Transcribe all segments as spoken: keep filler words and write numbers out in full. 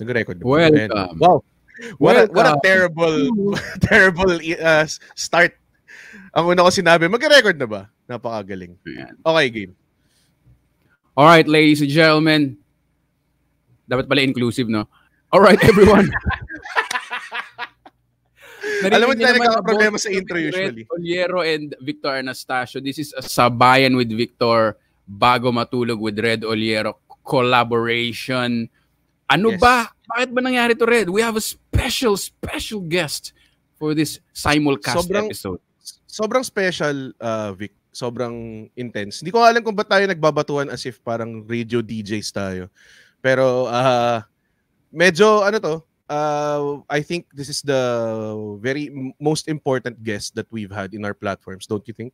Nag-record. Welcome. Wow. What a, what a terrible terrible uh, start. Ang una ko sinabi, mag-record na ba? Napakagaling. Okay, game. Alright, ladies and gentlemen. Dapat pala inclusive, no? Alright, everyone. Alam mo tayo nagkakaproblema sa intro usually. Red Ollero and Victor Anastacio. This is a Sabayan with Victor, Bago Matulog with Red Ollero collaboration. Ano yes. ba? Bakit ba nangyari to, Red? We have a special, special guest for this simulcast sobrang, episode. Sobrang special, uh, Vic. Sobrang intense. Hindi ko alam kung ba tayo nagbabatuan as if parang radio D Js tayo. Pero uh, medyo, ano to, uh, I think this is the very most important guest that we've had in our platforms. Don't you think?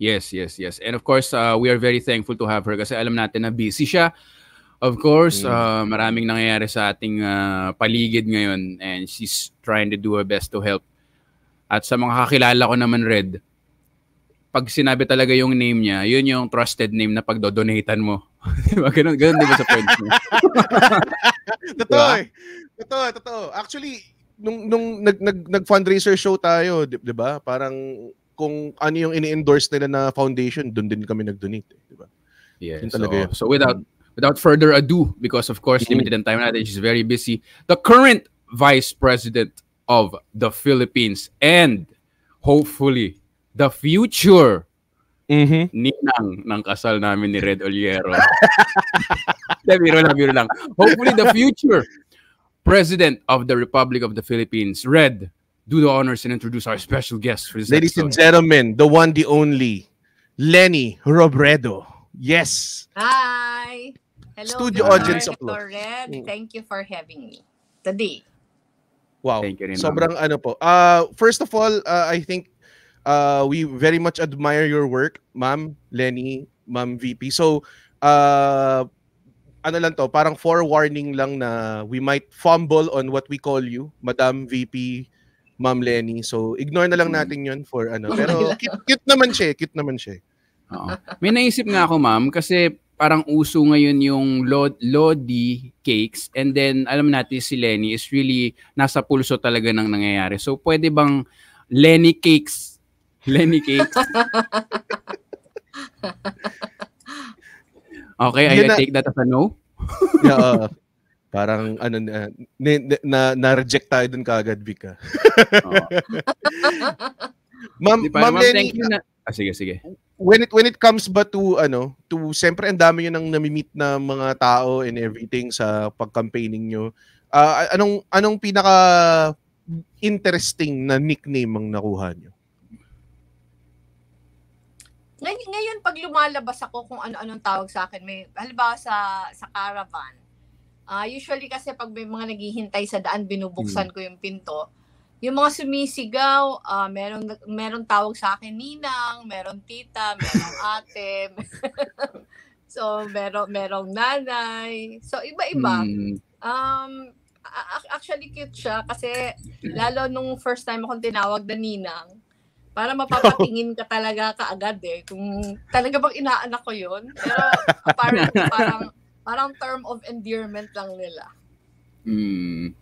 Yes, yes, yes. And of course, uh, we are very thankful to have her kasi alam natin na busy siya. Of course, uh, maraming nangyayari sa ating uh, paligid ngayon and she's trying to do her best to help. At sa mga kakilala ko naman, Red, pag sinabi talaga yung name niya, yun yung trusted name na pagdodonatean mo. Diba? Ganun, ganun diba sa friends mo? Totoo eh. Totoo, totoo. Actually, nung, nung nag, nag, nag-fundraiser show tayo, di, diba? Parang kung ano yung ini-endorse nila na foundation, dun din kami nag-donate. Diba? Yeah, so, so without... Without further ado, because of course, limited in time natin, she's very busy. The current Vice President of the Philippines and hopefully the future mm-hmm. ninang ng kasal namin ni Red Ollero. Biro lang, biro lang. Hopefully the future President of the Republic of the Philippines. Red, do the honors and introduce our special guest for this Ladies episode. And gentlemen, the one, the only, Leni Robredo. Yes. Hi. Hello, studio Victor, audience of Red. Thank you for having me today. Wow. Thank you, sobrang ano po. Uh, first of all, uh, I think uh, we very much admire your work, Ma'am Leni, Ma'am V P. So, uh, ano lang to, parang forewarning lang na we might fumble on what we call you, Madam V P, Ma'am Leni. So, ignore na lang natin yun for ano. Pero cute, cute naman siya, cute naman siya. Oo. May naisip nga ako, Ma'am, kasi parang uso ngayon yung Lod Lodi cakes and then alam natin si Leni is really nasa pulso talaga ng nangyayari. So pwede bang Leni cakes? Leni cakes? Okay, I na, take that as a no? Na, uh, parang ano, na, na, na-reject tayo dun kaagad, Vika. Ma'am, Ma'am Leni, ah, sige, sige. When it when it comes ba to ano, to siyempre ang dami niyo nang nami-meet na mga tao and everything sa pag-campaigning niyo. Uh, anong anong pinaka interesting na nickname ang nakuha niyo? Ngayon, ngayon pag lumalabas ako kung ano-anong tawag sa akin, may halimbawa sa sa caravan. Uh, usually kasi pag may mga naghihintay sa daan, binubuksan hmm. ko yung pinto. Yung mga sumisigaw, uh, meron, meron tawag sa akin ninang, meron tita, meron ate, so meron, merong nanay. So iba-iba. Mm. Um, actually cute siya kasi lalo nung first time akong tinawag na ninang, para mapapatingin ka talaga kaagad eh. Kung talaga bang inaanak ko yun. Pero parang, parang, parang term of endearment lang nila. Hmm.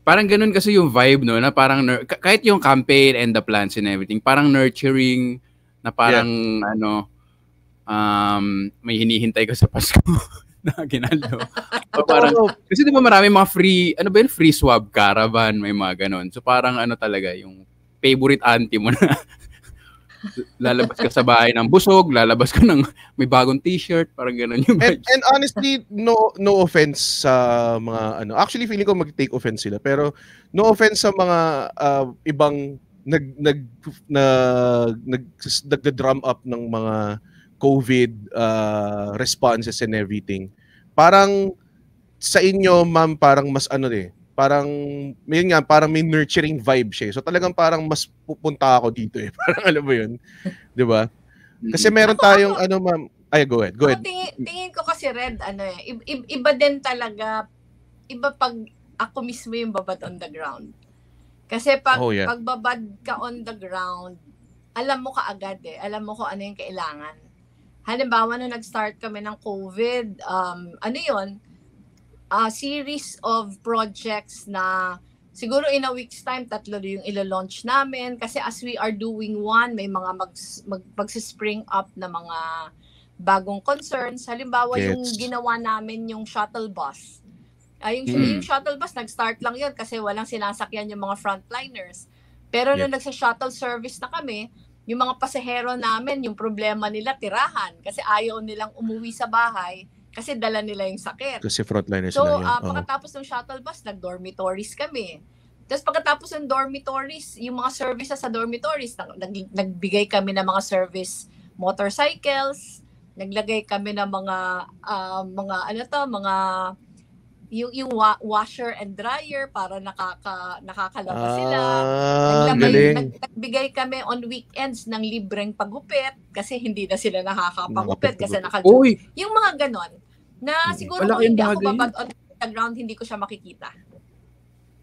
Parang ganun kasi yung vibe, no? Na parang, kahit yung campaign and the plans and everything, parang nurturing, na parang, yeah. ano, um, may hinihintay ko sa Pasko na ginalo. So parang, kasi di ba marami mga free, ano ba yun? Free swab, caravan, may mga ganun. So parang ano talaga, yung favorite auntie mo na lalabas ka sa bahay ng busog, lalabas ka ng may bagong t-shirt, parang ganun yung and, and honestly, no no offense sa mga ano. Actually feeling ko mag-take offense sila, pero no offense sa mga uh, ibang nag nag na, nag nagda-drum up ng mga COVID uh, responses and everything. Parang sa inyo, ma'am, parang mas ano eh. Parang, yun nga, parang may nurturing vibe siya. So talagang parang mas pupunta ako dito eh. Parang alam mo yun. Diba? Kasi meron tayong, ako, ano ma'am, ay go ahead, go ahead. Tingin, tingin ko kasi Red, ano eh, iba din talaga, iba pag ako mismo yung babad on the ground. Kasi pag, oh, yeah. pag babad ka on the ground, alam mo kaagad eh, alam mo kung ano yung kailangan. Halimbawa, nung nag-start kami ng COVID, um, ano yun, uh, series of projects na siguro in a week's time, tatlo yung ilo-launch namin. Kasi as we are doing one, may mga mags, mag, magsispring up na mga bagong concerns. Halimbawa, yes. yung ginawa namin yung shuttle bus. Ay, yung, mm. yung shuttle bus, nag-start lang yun kasi walang sinasakyan yung mga frontliners. Pero yes. nung nagsa-shuttle service na kami, yung mga pasahero namin, yung problema nila, tirahan. Kasi ayaw nilang umuwi sa bahay kasi dala nila yung sakit. Kasi frontliners so, na yun. So, uh, pagkatapos ng shuttle bus, nag-dormitories kami. Tapos pagkatapos ng dormitories, yung mga services sa dormitories, nag- nagbigay kami ng mga service motorcycles, naglagay kami ng mga, uh, mga ano to, mga, yung, yung wa- washer and dryer para nakaka, nakakalaba ah, sila. Naglagay, nag- nagbigay kami on weekends ng libreng pagupit kasi hindi na sila nakakapagupit kasi nakagup. Yung mga ganon, na siguro ko hindi ako babad on the ground, hindi ko siya makikita.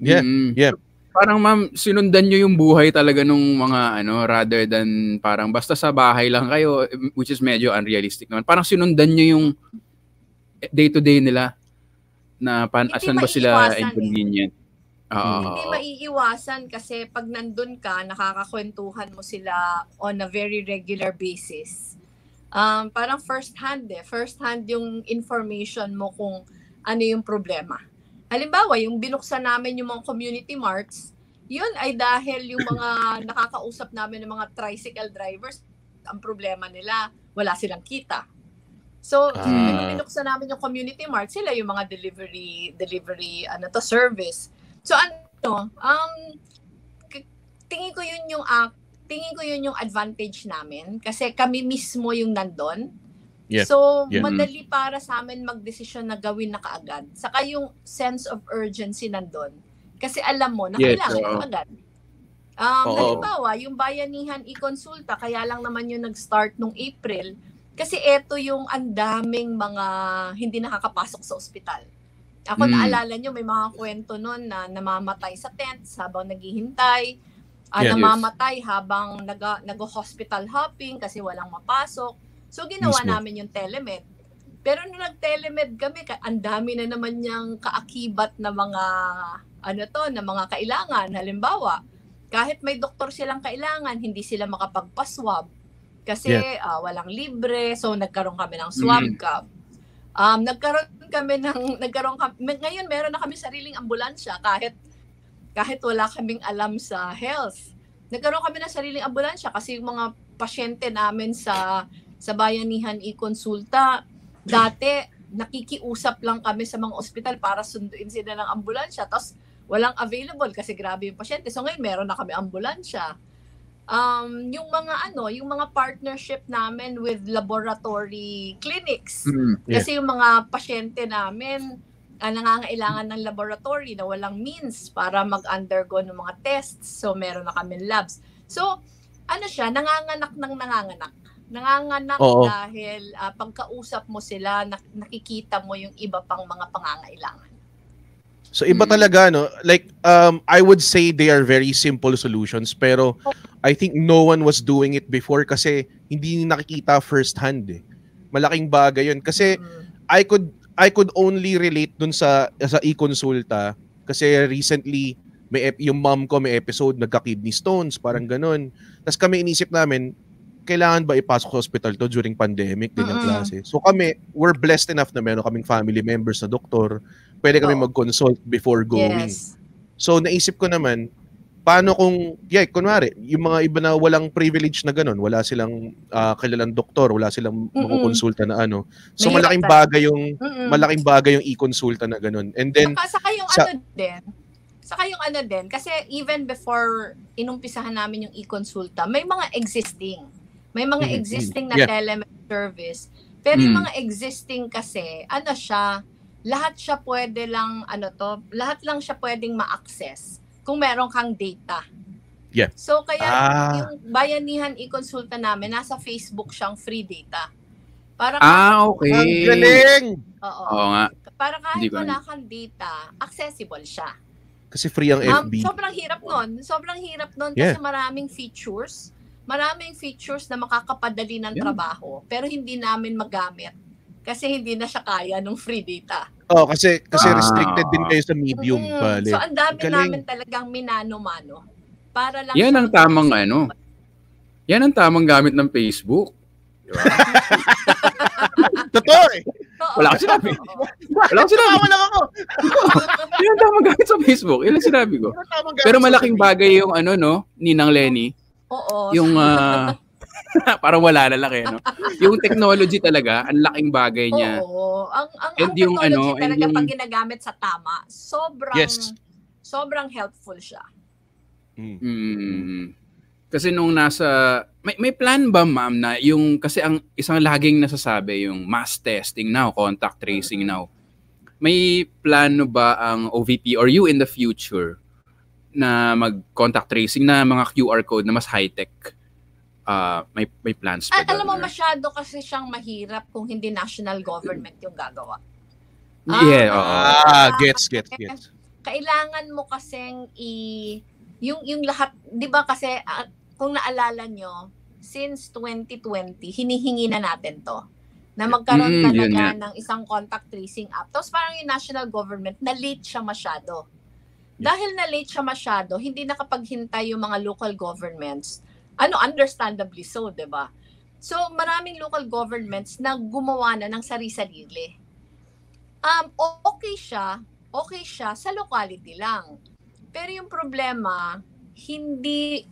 Yeah, mm. yeah. Parang ma'am, sinundan nyo yung buhay talaga nung mga ano, rather than parang basta sa bahay lang kayo, which is medyo unrealistic naman. Parang sinundan nyo yung day-to-day nila na paano, asan ba sila inconvenient. Eh. Uh, Hindi maiiwasan kasi pag nandun ka, nakakakwentuhan mo sila on a very regular basis. Um, parang first hand eh. First hand yung information mo kung ano yung problema. Halimbawa, yung binuksan namin yung mga community marts, yun ay dahil yung mga nakakausap namin ng mga tricycle drivers, ang problema nila, wala silang kita. So, ah. binuksan namin yung community mart, sila yung mga delivery, delivery, ano to, service. So, ano, um, tingin ko yun yung, uh, tingin ko yun yung advantage namin kasi kami mismo yung nandun. Yeah. So, yeah. madali para sa amin mag-desisyon na gawin na kaagad. Saka yung sense of urgency nandun. Kasi alam mo na yes. kailangan uh, agad. Um, oh. Halimbawa, yung Bayanihan I-Konsulta, kaya lang naman yung nag-start nung April, kasi eto yung andaming mga hindi nakakapasok sa ospital. Ako mm. naalala nyo, may mga kwento nun na namamatay sa tents habang naghihintay, uh, yeah, namamatay yes. habang naga, nag-hospital hopping kasi walang mapasok. So, ginawa Mismo. namin yung telemed. Pero nung nag-telemed kami, ang dami na naman niyang kaakibat na mga, ano to, na mga kailangan. Halimbawa, kahit may doktor silang kailangan, hindi sila makapagpa-swab. Kasi yeah. uh, walang libre, so nagkaroon kami ng swab cup. Mm. Um, nagkaroon kami ng, nagkaroon kami, ngayon meron na kami sariling ambulansya kahit, kahit wala kaming alam sa health. Nagkaroon kami ng sariling ambulansya kasi yung mga pasyente namin sa sa Bayanihan I-Konsulta, dati nakikiusap lang kami sa mga ospital para sunduin sila ng ambulansya. Tapos walang available kasi grabe yung pasyente. So ngayon meron na kami ambulansya. Um, yung mga ano, yung mga partnership namin with laboratory clinics. Mm, yeah. Kasi yung mga pasyente namin uh, nangangailangan ng laboratory na walang means para mag-undergo ng mga tests. So meron na kami labs. So ano siya, nanganganak ng nanganganak. Nanganganak Oo. dahil uh, pagkausap mo sila, nak- nakikita mo yung iba pang mga pangangailangan. So iba talaga no, like um I would say they are very simple solutions pero I think no one was doing it before kasi hindi nakikita first hand eh. Malaking bagay 'yun kasi mm-hmm. I could I could only relate dun sa sa I-Konsulta kasi recently may ep- yung mom ko may episode nagka-kidney stones parang ganun. Tapos kami inisip namin kailangan ba ipasok sa hospital to during pandemic din ang klase. So kami, we're blessed enough na meron kaming family members na doktor. Pwede kami oh. mag-consult before going. Yes. So naisip ko naman, paano kung, yeah, kunwari, yung mga iba na walang privilege na ganun, wala silang uh, kilalang doktor, wala silang Mm-mm. makukonsulta na ano. So May malaking bagay yung, Mm-mm. malaking bagay yung i-konsulta na ganun. And then, saka, saka yung sa, ano din, Saka yung ano din, kasi even before inumpisahan namin yung i-konsulta, may mga existing May mga existing na yeah. telemed service. Pero mm. yung mga existing kasi, ano siya, lahat siya pwede lang, ano to, lahat lang siya pwedeng ma-access kung meron kang data. Yeah. So, kaya ah. yung Bayanihan I-Konsulta namin, nasa Facebook siyang free data. Para ah, okay. Ang galing! Oo. Oo nga. Para kahit wala kang data, accessible siya. Kasi free ang F B. Um, sobrang hirap nun. Sobrang hirap nun yeah. kasi maraming features. Maraming features na makakapadali ng yeah. trabaho pero hindi namin magamit kasi hindi na siya kaya ng free data. Oh, kasi kasi ah. restricted din kayo sa medium. Mm. Bale. So ang dami namin talagang minano-mano. Para lang yan ang tamang sa... ano. Yan ang tamang gamit ng Facebook. Diba? Totoo eh. Wala akong sinabi. Wala akong sinabi. Wala ako. Yan ang tamang gamit sa Facebook. Yan ang sinabi ko. Pero malaking bagay yung ano, no? Ninang Leni. Oo. Yung uh, parang wala na lang eh, no? Yung technology talaga, ang laking bagay niya. Oo. Ang, ang, and ang technology yung, ano, talaga yung... pag ginagamit sa tama, sobrang, yes. sobrang helpful siya. Mm. Mm. Kasi nung nasa, may, may plan ba ma'am na yung, kasi ang isang laging nasasabi yung mass testing now, contact tracing now. May plano ba ang O V P or you in the future na mag-contact tracing na mga Q R code na mas high-tech? Uh, may, may plans pa. At alam mo, masyado kasi siyang mahirap kung hindi national government yung gagawa. Yeah. Ah, uh, uh, gets, gets, gets. Kailangan mo kasing i... Yung, yung lahat, di ba kasi, uh, kung naalala nyo, since twenty twenty, hinihingi na natin to. Na magkaroon mm, talaga ng isang contact tracing app. Tapos parang yung national government, na-late siya masyado. Yeah. Dahil na-late siya masyado, hindi nakapaghintay yung mga local governments. Ano, understandably so, di ba? So, maraming local governments na gumawa na ng sari-sarili. Um, okay siya, okay siya sa locality lang. Pero yung problema, hindi,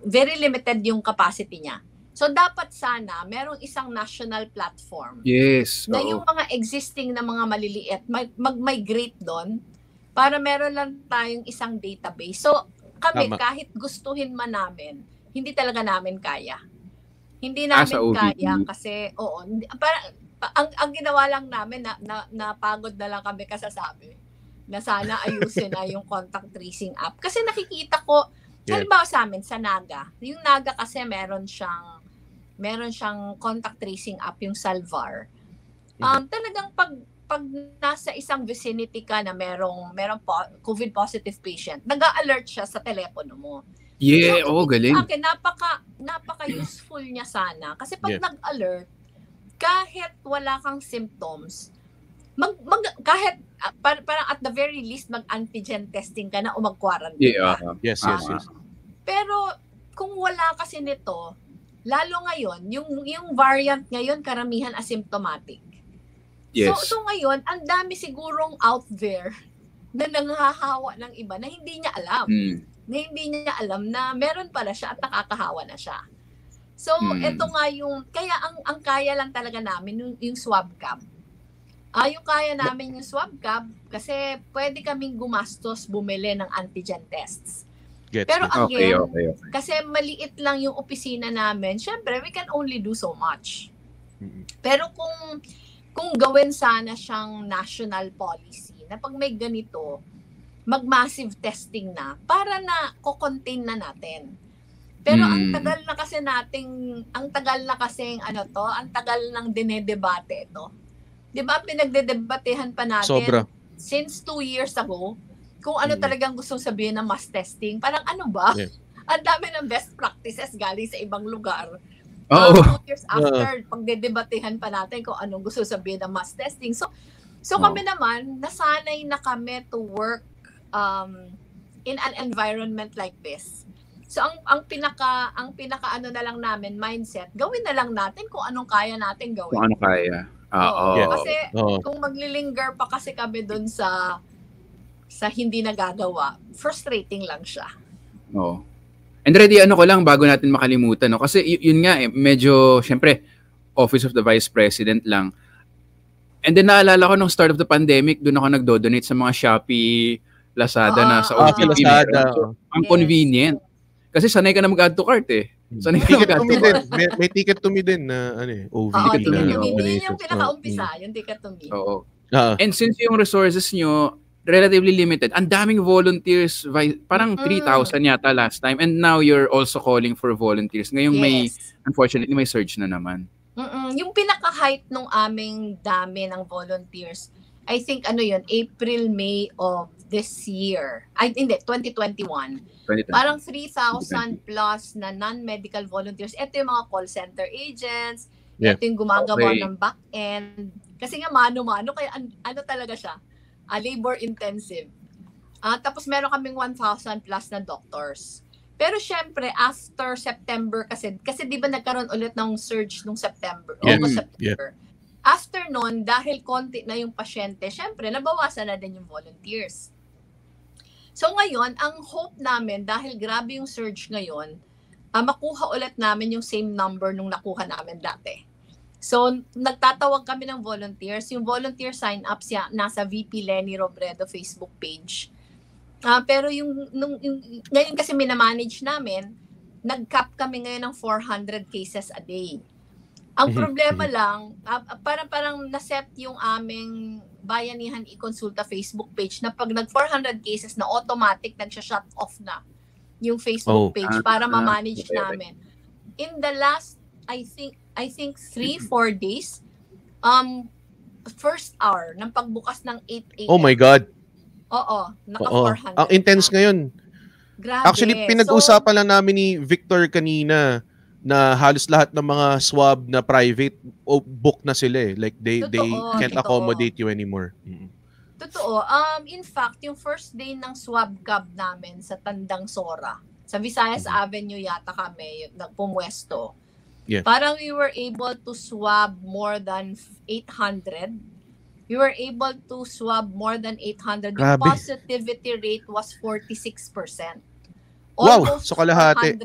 very limited yung capacity niya. So, dapat sana, merong isang national platform. Yes. Na oo. Yung mga existing na mga maliliit, mag-migrate doon para meron lang tayong isang database. So, kami, tama. Kahit gustuhin man namin, hindi talaga namin kaya. Hindi namin kaya kasi, oo, para, ang, ang ginawa lang namin, na, na, napagod na lang kami kasasabi na sana ayusin na yung contact tracing app. Kasi nakikita ko, yeah. halimbawa sa amin, sa Naga, yung Naga kasi meron siyang, meron siyang contact tracing app, yung Salvar. Um, mm-hmm. Talagang pag, pag nasa isang vicinity ka na merong, merong po, COVID positive patient, nag-alert siya sa telepono mo. Yeah, so, oh, galing. Akin, napaka, napaka-useful niya sana. Kasi pag yeah. nag-alert, kahit wala kang symptoms, mag, mag, kahit uh, par, parang at the very least, mag-antigen testing ka na o mag-quarantine yeah, uh, ka. Yes, yes, uh, yes. Pero kung wala kasi nito, lalo ngayon, yung, yung variant ngayon, karamihan asymptomatic. Yes. So, so ngayon, ang dami sigurong out there na nanghahawa ng iba na hindi niya alam. Mm. Na hindi niya alam na meron pala siya at nakakahawa na siya. So, hmm. ito nga yung, kaya ang, ang kaya lang talaga namin yung, yung swab cab. Ah, yung kaya namin yung swab cab kasi pwede kaming gumastos bumili ng antigen tests. Gets Pero again, okay, okay, okay. kasi maliit lang yung opisina namin, syempre, we can only do so much. Mm-hmm. Pero kung, kung gawin sana siyang national policy na pag may ganito, mag-massive testing na para na ko-contain na natin. Pero hmm. ang tagal na kasi nating, ang tagal na kasing ano to, ang tagal nang dinedebate ito. 'Di ba pinagdedebatehan pa natin Sobra. since two years ago kung ano hmm. talagang gustong sabihin ng mass testing. Parang ano ba? Yeah. Ang dami ng best practices galing sa ibang lugar. Oh. Um, two years after, uh. pagdedebatehan pa natin kung anong gusto sabihin ng mass testing. So, so kami oh. naman, nasanay na kami to work um in an environment like this. So ang ang pinaka ang pinaka ano na lang namin mindset, gawin na lang natin kung anong kaya natin gawin. Kung ano kaya. Oo. Yeah. Kasi oh. kung maglilinger pa kasi kami doon sa sa hindi nagagawa, frustrating lang siya. Oo. Oh. And ready ano ko lang bago natin makalimutan, no? Kasi y- yun nga eh, medyo syempre Office of the Vice President lang. And then naalala ko nung start of the pandemic, doon ako nagdo-donate sa mga Shopee Lazada uh, na sa O V P. Uh, Lazada. Ang yes. convenient. Kasi sanay ka na mag-add to cart eh. Sanay ka mag-add to cart. May, may ticket to me din na ano eh, O V P. Oo, ticket to me. Yun yung pinaka-umpisa, yung ticket to me. Oo. Uh, And since yung resources nyo, relatively limited, ang daming volunteers, parang three thousand yata last time. And now you're also calling for volunteers. Ngayong yes. may, unfortunately, may surge na naman. Mm-mm. Yung pinaka-height nung aming dami ng volunteers, I think ano yun, April, May of this year. I hindi, twenty twenty-one. twenty twenty. Parang three thousand plus na non-medical volunteers. Ito yung mga call center agents. Yeah. Ito yung gumagawa okay. ng back-end. Kasi nga mano-mano, kaya an, ano talaga siya, uh, labor intensive. Uh, tapos meron kaming one thousand plus na doctors. Pero syempre, after September kasi, kasi di ba nagkaroon ulit ng surge nung September, yeah. almost September. Yeah. After nun, dahil konti na yung pasyente, syempre, nabawasan na din yung volunteers. So ngayon, ang hope namin, dahil grabe yung surge ngayon, uh, makuha ulit namin yung same number nung nakuha namin dati. So nagtatawag kami ng volunteers. Yung volunteer sign-ups ya, nasa V P Leni Robredo Facebook page. Uh, pero yung, nung, yung ngayon kasi minamanage namin, nag-cap kami ngayon ng four hundred cases a day. Ang problema lang, uh, parang, parang naset yung aming Bayanihan I-Konsulta Facebook page na pag nag four hundred cases na automatic nagsha-shut off na yung Facebook oh, page uh, para ma-manage uh, namin. In the last, I think, I think three, four days, um, first hour ng pagbukas ng eight a m. Oh my God! Oo, naka four hundred. Ang intense ngayon. Grabe. Actually, pinag-usapan so, lang namin ni Victor kanina na halos lahat ng mga swab na private oh, book na sila eh. Like, they, totoo, they can't totoo. accommodate you anymore. Mm. Totoo. Um, in fact, yung first day ng swab cab namin sa Tandang Sora, sa Visayas mm-hmm. Avenue yata kami, nagpumwesto. Yeah. Parang we were able to swab more than eight hundred. We were able to swab more than eight hundred. The positivity rate was forty-six percent. Wow! So kalahati.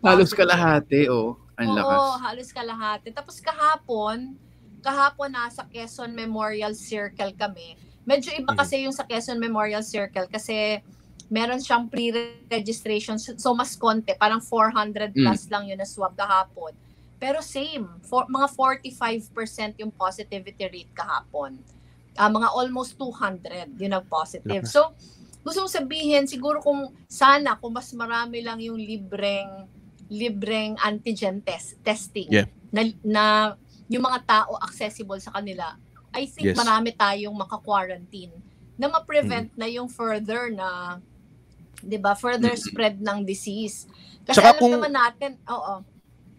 Halos kalahati, oh. Ang lakas. Oo, halos kalahati. Tapos kahapon, kahapon nasa Quezon Memorial Circle kami. Medyo iba kasi yung sa Quezon Memorial Circle kasi meron siyang pre-registration. So mas konti, parang four hundred plus mm. lang yun na swab kahapon. Pero same, for, mga forty-five percent yung positivity rate kahapon. Uh, mga almost two hundred yun ang positive. So, gusto kong sabihin, siguro kung sana, kung mas marami lang yung libreng libreng antigen test, testing yeah. na, na yung mga tao accessible sa kanila, I think yes. marami tayong maka-quarantine na ma-prevent mm. na yung further na, di ba, further spread ng disease. Kasi saka alam kung... naman natin, oo, oh, oh,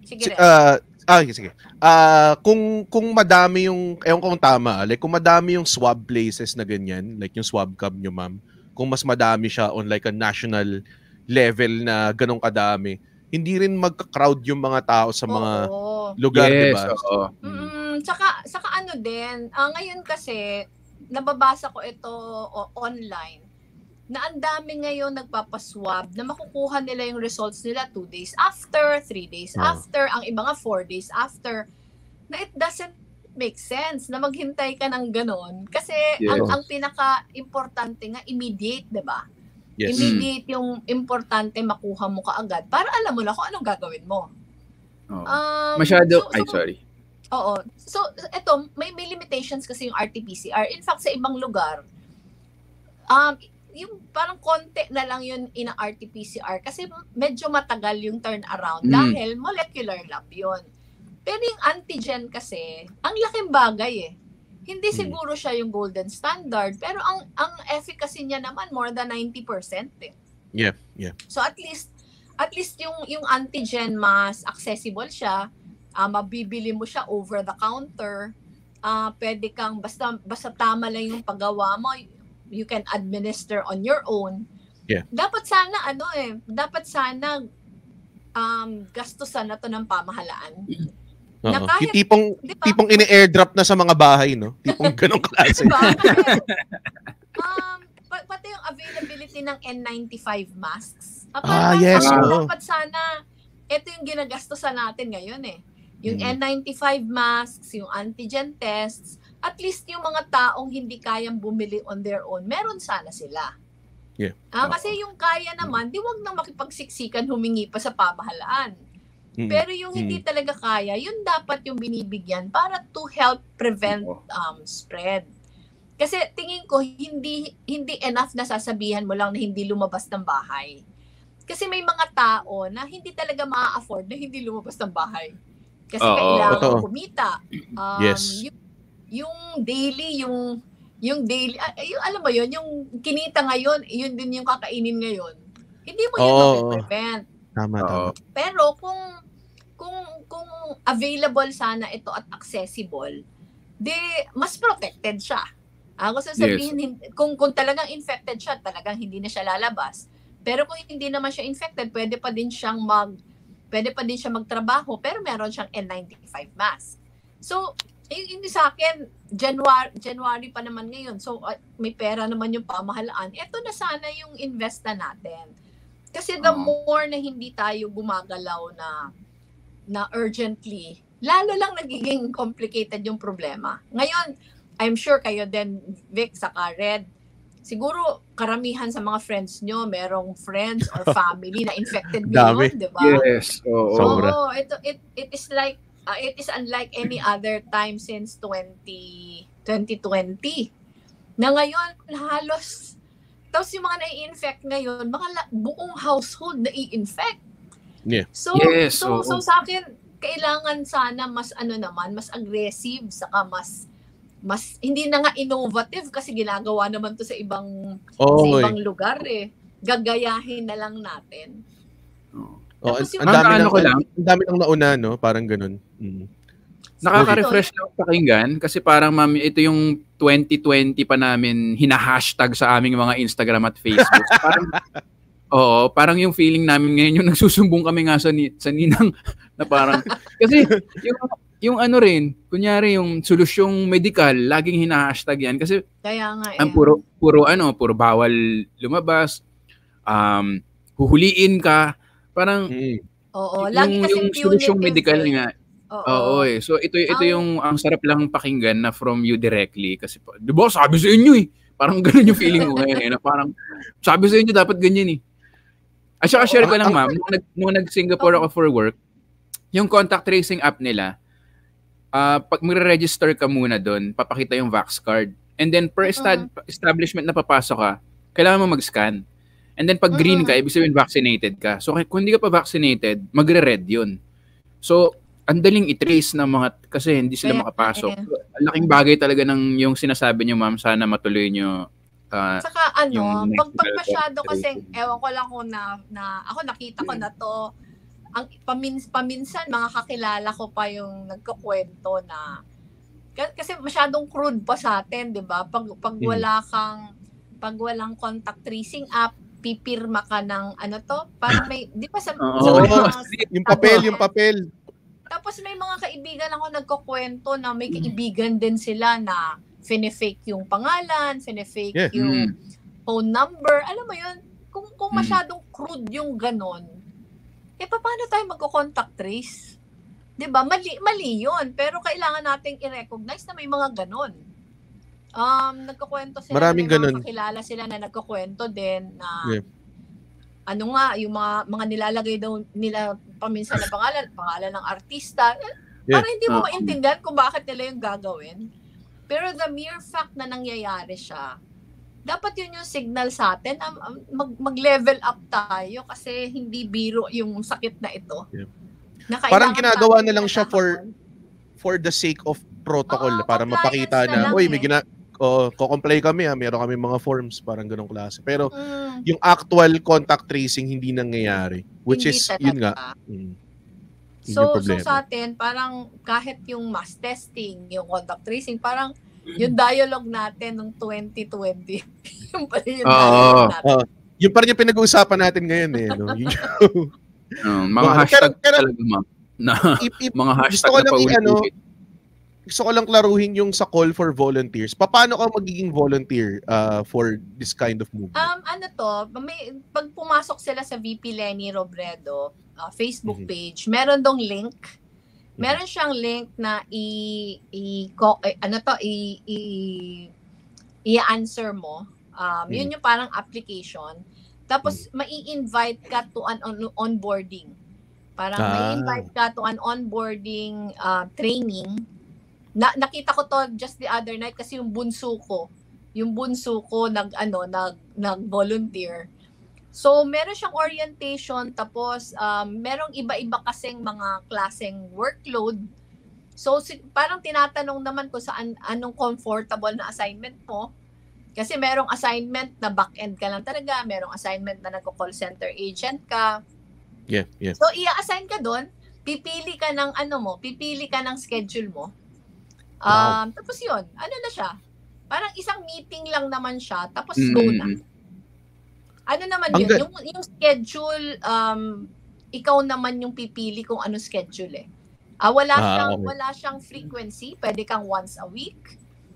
Sige uh, ah, sige. Uh, kung kung madami yung eh kung tama, like kung madami yung swab places na ganyan, like yung swab cab nyo, ma'am, kung mas madami siya on like a national level na ganong kadami, hindi rin magka-crowd yung mga tao sa mga oo. lugar, yes, 'di ba? So, mm, saka saka ano din, uh, ngayon kasi nababasa ko ito uh, online na ang dami ngayon nagpapaswab na makukuha nila yung results nila two days after, three days oh. after, ang iba nga four days after, na it doesn't make sense na maghintay ka ng ganon. Kasi yeah. ang, ang pinaka-importante nga, immediate, diba? Yes. Immediate mm. yung importante makuha mo kaagad para alam mo na kung anong gagawin mo. Oh. Um, Masyado, so, so, ay sorry. Oo. So, eto, may, may limitations kasi yung R T P C R. In fact, sa ibang lugar, um, yung parang konti na lang yun in R T P C R kasi medyo matagal yung turnaround mm. dahil molecular lab yun. Pero yung antigen kasi, ang laking bagay eh. Hindi mm. siguro siya yung golden standard pero ang ang efficacy niya naman more than ninety percent eh. Yeah, yeah. So at least at least yung yung antigen mas accessible siya, uh, mabibili mo siya over the counter. Uh, pwede kang basta basta tama lang yung paggawa mo. You can administer on your own. Yeah. Dapat sana ano eh, dapat sana um gastusan na to ng pamahalaan. Uh-oh. Na kahit, yung tipong diba? tipong ini-airdrop na sa mga bahay, no? Tipong ganong klase. Diba? um pati yung availability ng N ninety-five masks. Ah, ah yes, no. Dapat sana ito yung ginagastusan natin ngayon eh. Yung mm. N ninety-five masks, yung antigen tests, at least yung mga taong hindi kayang bumili on their own, meron sana sila. Yeah. Ah, kasi yung kaya naman, di wag nang makipagsiksikan, humingi pa sa pamahalaan. Mm-hmm. Pero yung hindi mm-hmm. talaga kaya, yun dapat yung binibigyan para to help prevent um, spread. Kasi tingin ko, hindi hindi enough na sasabihan mo lang na hindi lumabas ng bahay. Kasi may mga tao na hindi talaga maa-afford na hindi lumabas ng bahay. Kasi oh, kailangan oh, oh. kumita. Um, yes. Yung yung daily yung yung daily uh, yung, alam mo yun yung kinita ngayon yun din yung kakainin ngayon hindi mo yun oh, prevent tama uh, tama pero kung kung kung available sana ito at accessible di mas protected siya. Ang gusto sabihin, yes. hindi, kung, kung talagang infected siya, talagang hindi na siya lalabas. Pero kung hindi naman siya infected, pwede pa din siyang mag, pwede pa din siya magtrabaho, pero meron siyang N ninety-five mask. So, yung, yung sa akin, January, January pa naman ngayon. So, uh, may pera naman yung pamahalaan. Ito na sana yung invest na natin. Kasi the uh. more na hindi tayo gumagalaw na, na urgently, lalo lang nagiging complicated yung problema. Ngayon, I'm sure kayo din, Vic, saka Red, siguro karamihan sa mga friends nyo, merong friends or family na infected ngayon, di ba? Yes. Oo, sobra. Oo, ito, it, it is like, uh, it is unlike any other time since twenty twenty. Na ngayon, halos, tapos yung mga nai-infect ngayon, mga buong household nai-infect. Yeah. So, yes, so, so sa akin, kailangan sana mas ano naman, mas aggressive, saka mas, mas hindi na nga innovative kasi ginagawa naman to sa ibang, oh, sa ibang eh. lugar eh. Gagayahin na lang natin. Oh. Oh, ang dami, ano dami ng nauna, no? Parang ganun. Mm. Nakaka-refresh lang pakinggan kasi parang ma'am, ito yung twenty twenty pa namin hina-hashtag sa aming mga Instagram at Facebook. Parang oo, parang yung feeling namin ngayon yung nagsusumbong kami nga sa, ni, sa ninang na parang kasi yung yung ano rin, kunyari yung solusyong medikal, laging hina-hashtag yan kasi kaya nga, ang puro puro ano, puro bawal lumabas. Um, huhuliin ka, parang mm. Oo, yung, lagi kasi yung solusyong medikal eh. nga. Oo, oo eh. So ito ito um, yung ang sarap lang pakinggan na from you directly kasi 'di ba sabi sa inyo eh. Parang ganoon yung feeling ko eh, na parang sabi sa inyo dapat ganyan eh. At saka share ko lang ma'am, nung nag-Singapore ako for work, yung contact tracing app nila, uh, pag magre-register ka muna doon, papakita yung Vax card. And then per uh-huh. establishment na papasok ka, kailangan mo mag-scan. And then pag green ka, ibig sabihin vaccinated ka. So kung hindi ka pa vaccinated, magre-red yun. So ang daling i-trace ng mga, kasi hindi sila makapasok. Ang laking bagay talaga ng yung sinasabi niyo ma'am, sana matuloy niyo. Uh, Saka ano, pag pagpasyado kasi, ewan ko lang kung na, na, ako nakita ko na to, ang pamins, paminsan mga kakilala ko pa yung nagkakwento na, kasi masyadong crude pa sa atin, di ba? Pag, pag wala kang, pag walang contact tracing app, pipirma ka ng ano to, parang may, di ba sa, oh, sa oh, mga, yung papel, tapos, yung papel. Tapos may mga kaibigan ako nagkakwento na may kaibigan din sila na, fine-fake yung pangalan, fine-fake yeah. yung phone number. Alam mo yun, kung, kung masyadong crude yung ganon, eh paano tayo magko-contact trace? Diba? Mali, mali yun. Pero kailangan nating i-recognize na may mga ganon. Um, nagkakwento sila, maraming may mga kakilala sila na nagkakwento din na yeah. ano nga, yung mga, mga nilalagay daw nila paminsan na pangalan, pangalan ng artista, yeah. para hindi mo uh, maintindihan kung bakit nila yung gagawin. Pero the mere fact na nangyayari siya, dapat yun yung signal sa atin, mag, mag-level up tayo kasi hindi biro yung sakit na ito. Yeah. Na parang ginagawa na lang siya for for the sake of protocol, oo, para mapakita na, na oy, may eh. gina- oh, ko-comply kami, ha? Meron kami mga forms, parang ganong klase. Pero mm. yung actual contact tracing hindi nangyayari, which hindi is, talaga. Yun nga. Mm. So, so sa atin, parang kahit yung mass testing, yung contact tracing, parang yung dialogue natin noong twenty twenty. Yung pa rin yung oh, dialogue natin. Oh. Yung pa rin yung pinag-uusapan natin ngayon eh. No? um, mga so, hashtag pero, talaga ma'am. Na, mga hashtag na paulit. Ano, gusto ko lang klaruhin yung sa call for volunteers. Paano ka magiging volunteer uh, for this kind of movement? Um, ano to, may, pag pumasok sila sa V P Leni Robredo, Uh, Facebook mm-hmm. page, meron dong link. Meron siyang link na i, i ko, eh, ano to i, i, i-answer mo. Um, mm-hmm. Yun yung parang application. Tapos mm-hmm. mai-invite ka to an on- onboarding. Parang ah. mai-invite ka to an onboarding uh, training. Na, nakita ko to just the other night kasi yung bunso ko, yung bunso ko nag ano nag nag-volunteer. So, meron siyang orientation, tapos um, merong iba-iba kasing mga klaseng workload. So, si- parang tinatanong naman kung saan, anong comfortable na assignment mo. Kasi merong assignment na back-end ka lang talaga, merong assignment na nagko-call center agent ka. Yeah, yeah. So, i-assign ka doon, pipili ka ng ano mo, pipili ka ng schedule mo. Um, wow. Tapos yun, ano na siya? Parang isang meeting lang naman siya, tapos mm. go na. Ano naman yun? Yung, yung schedule, um, ikaw naman yung pipili kung ano schedule eh. Ah, wala, ah, siyang, okay. wala siyang frequency, pwede kang once a week,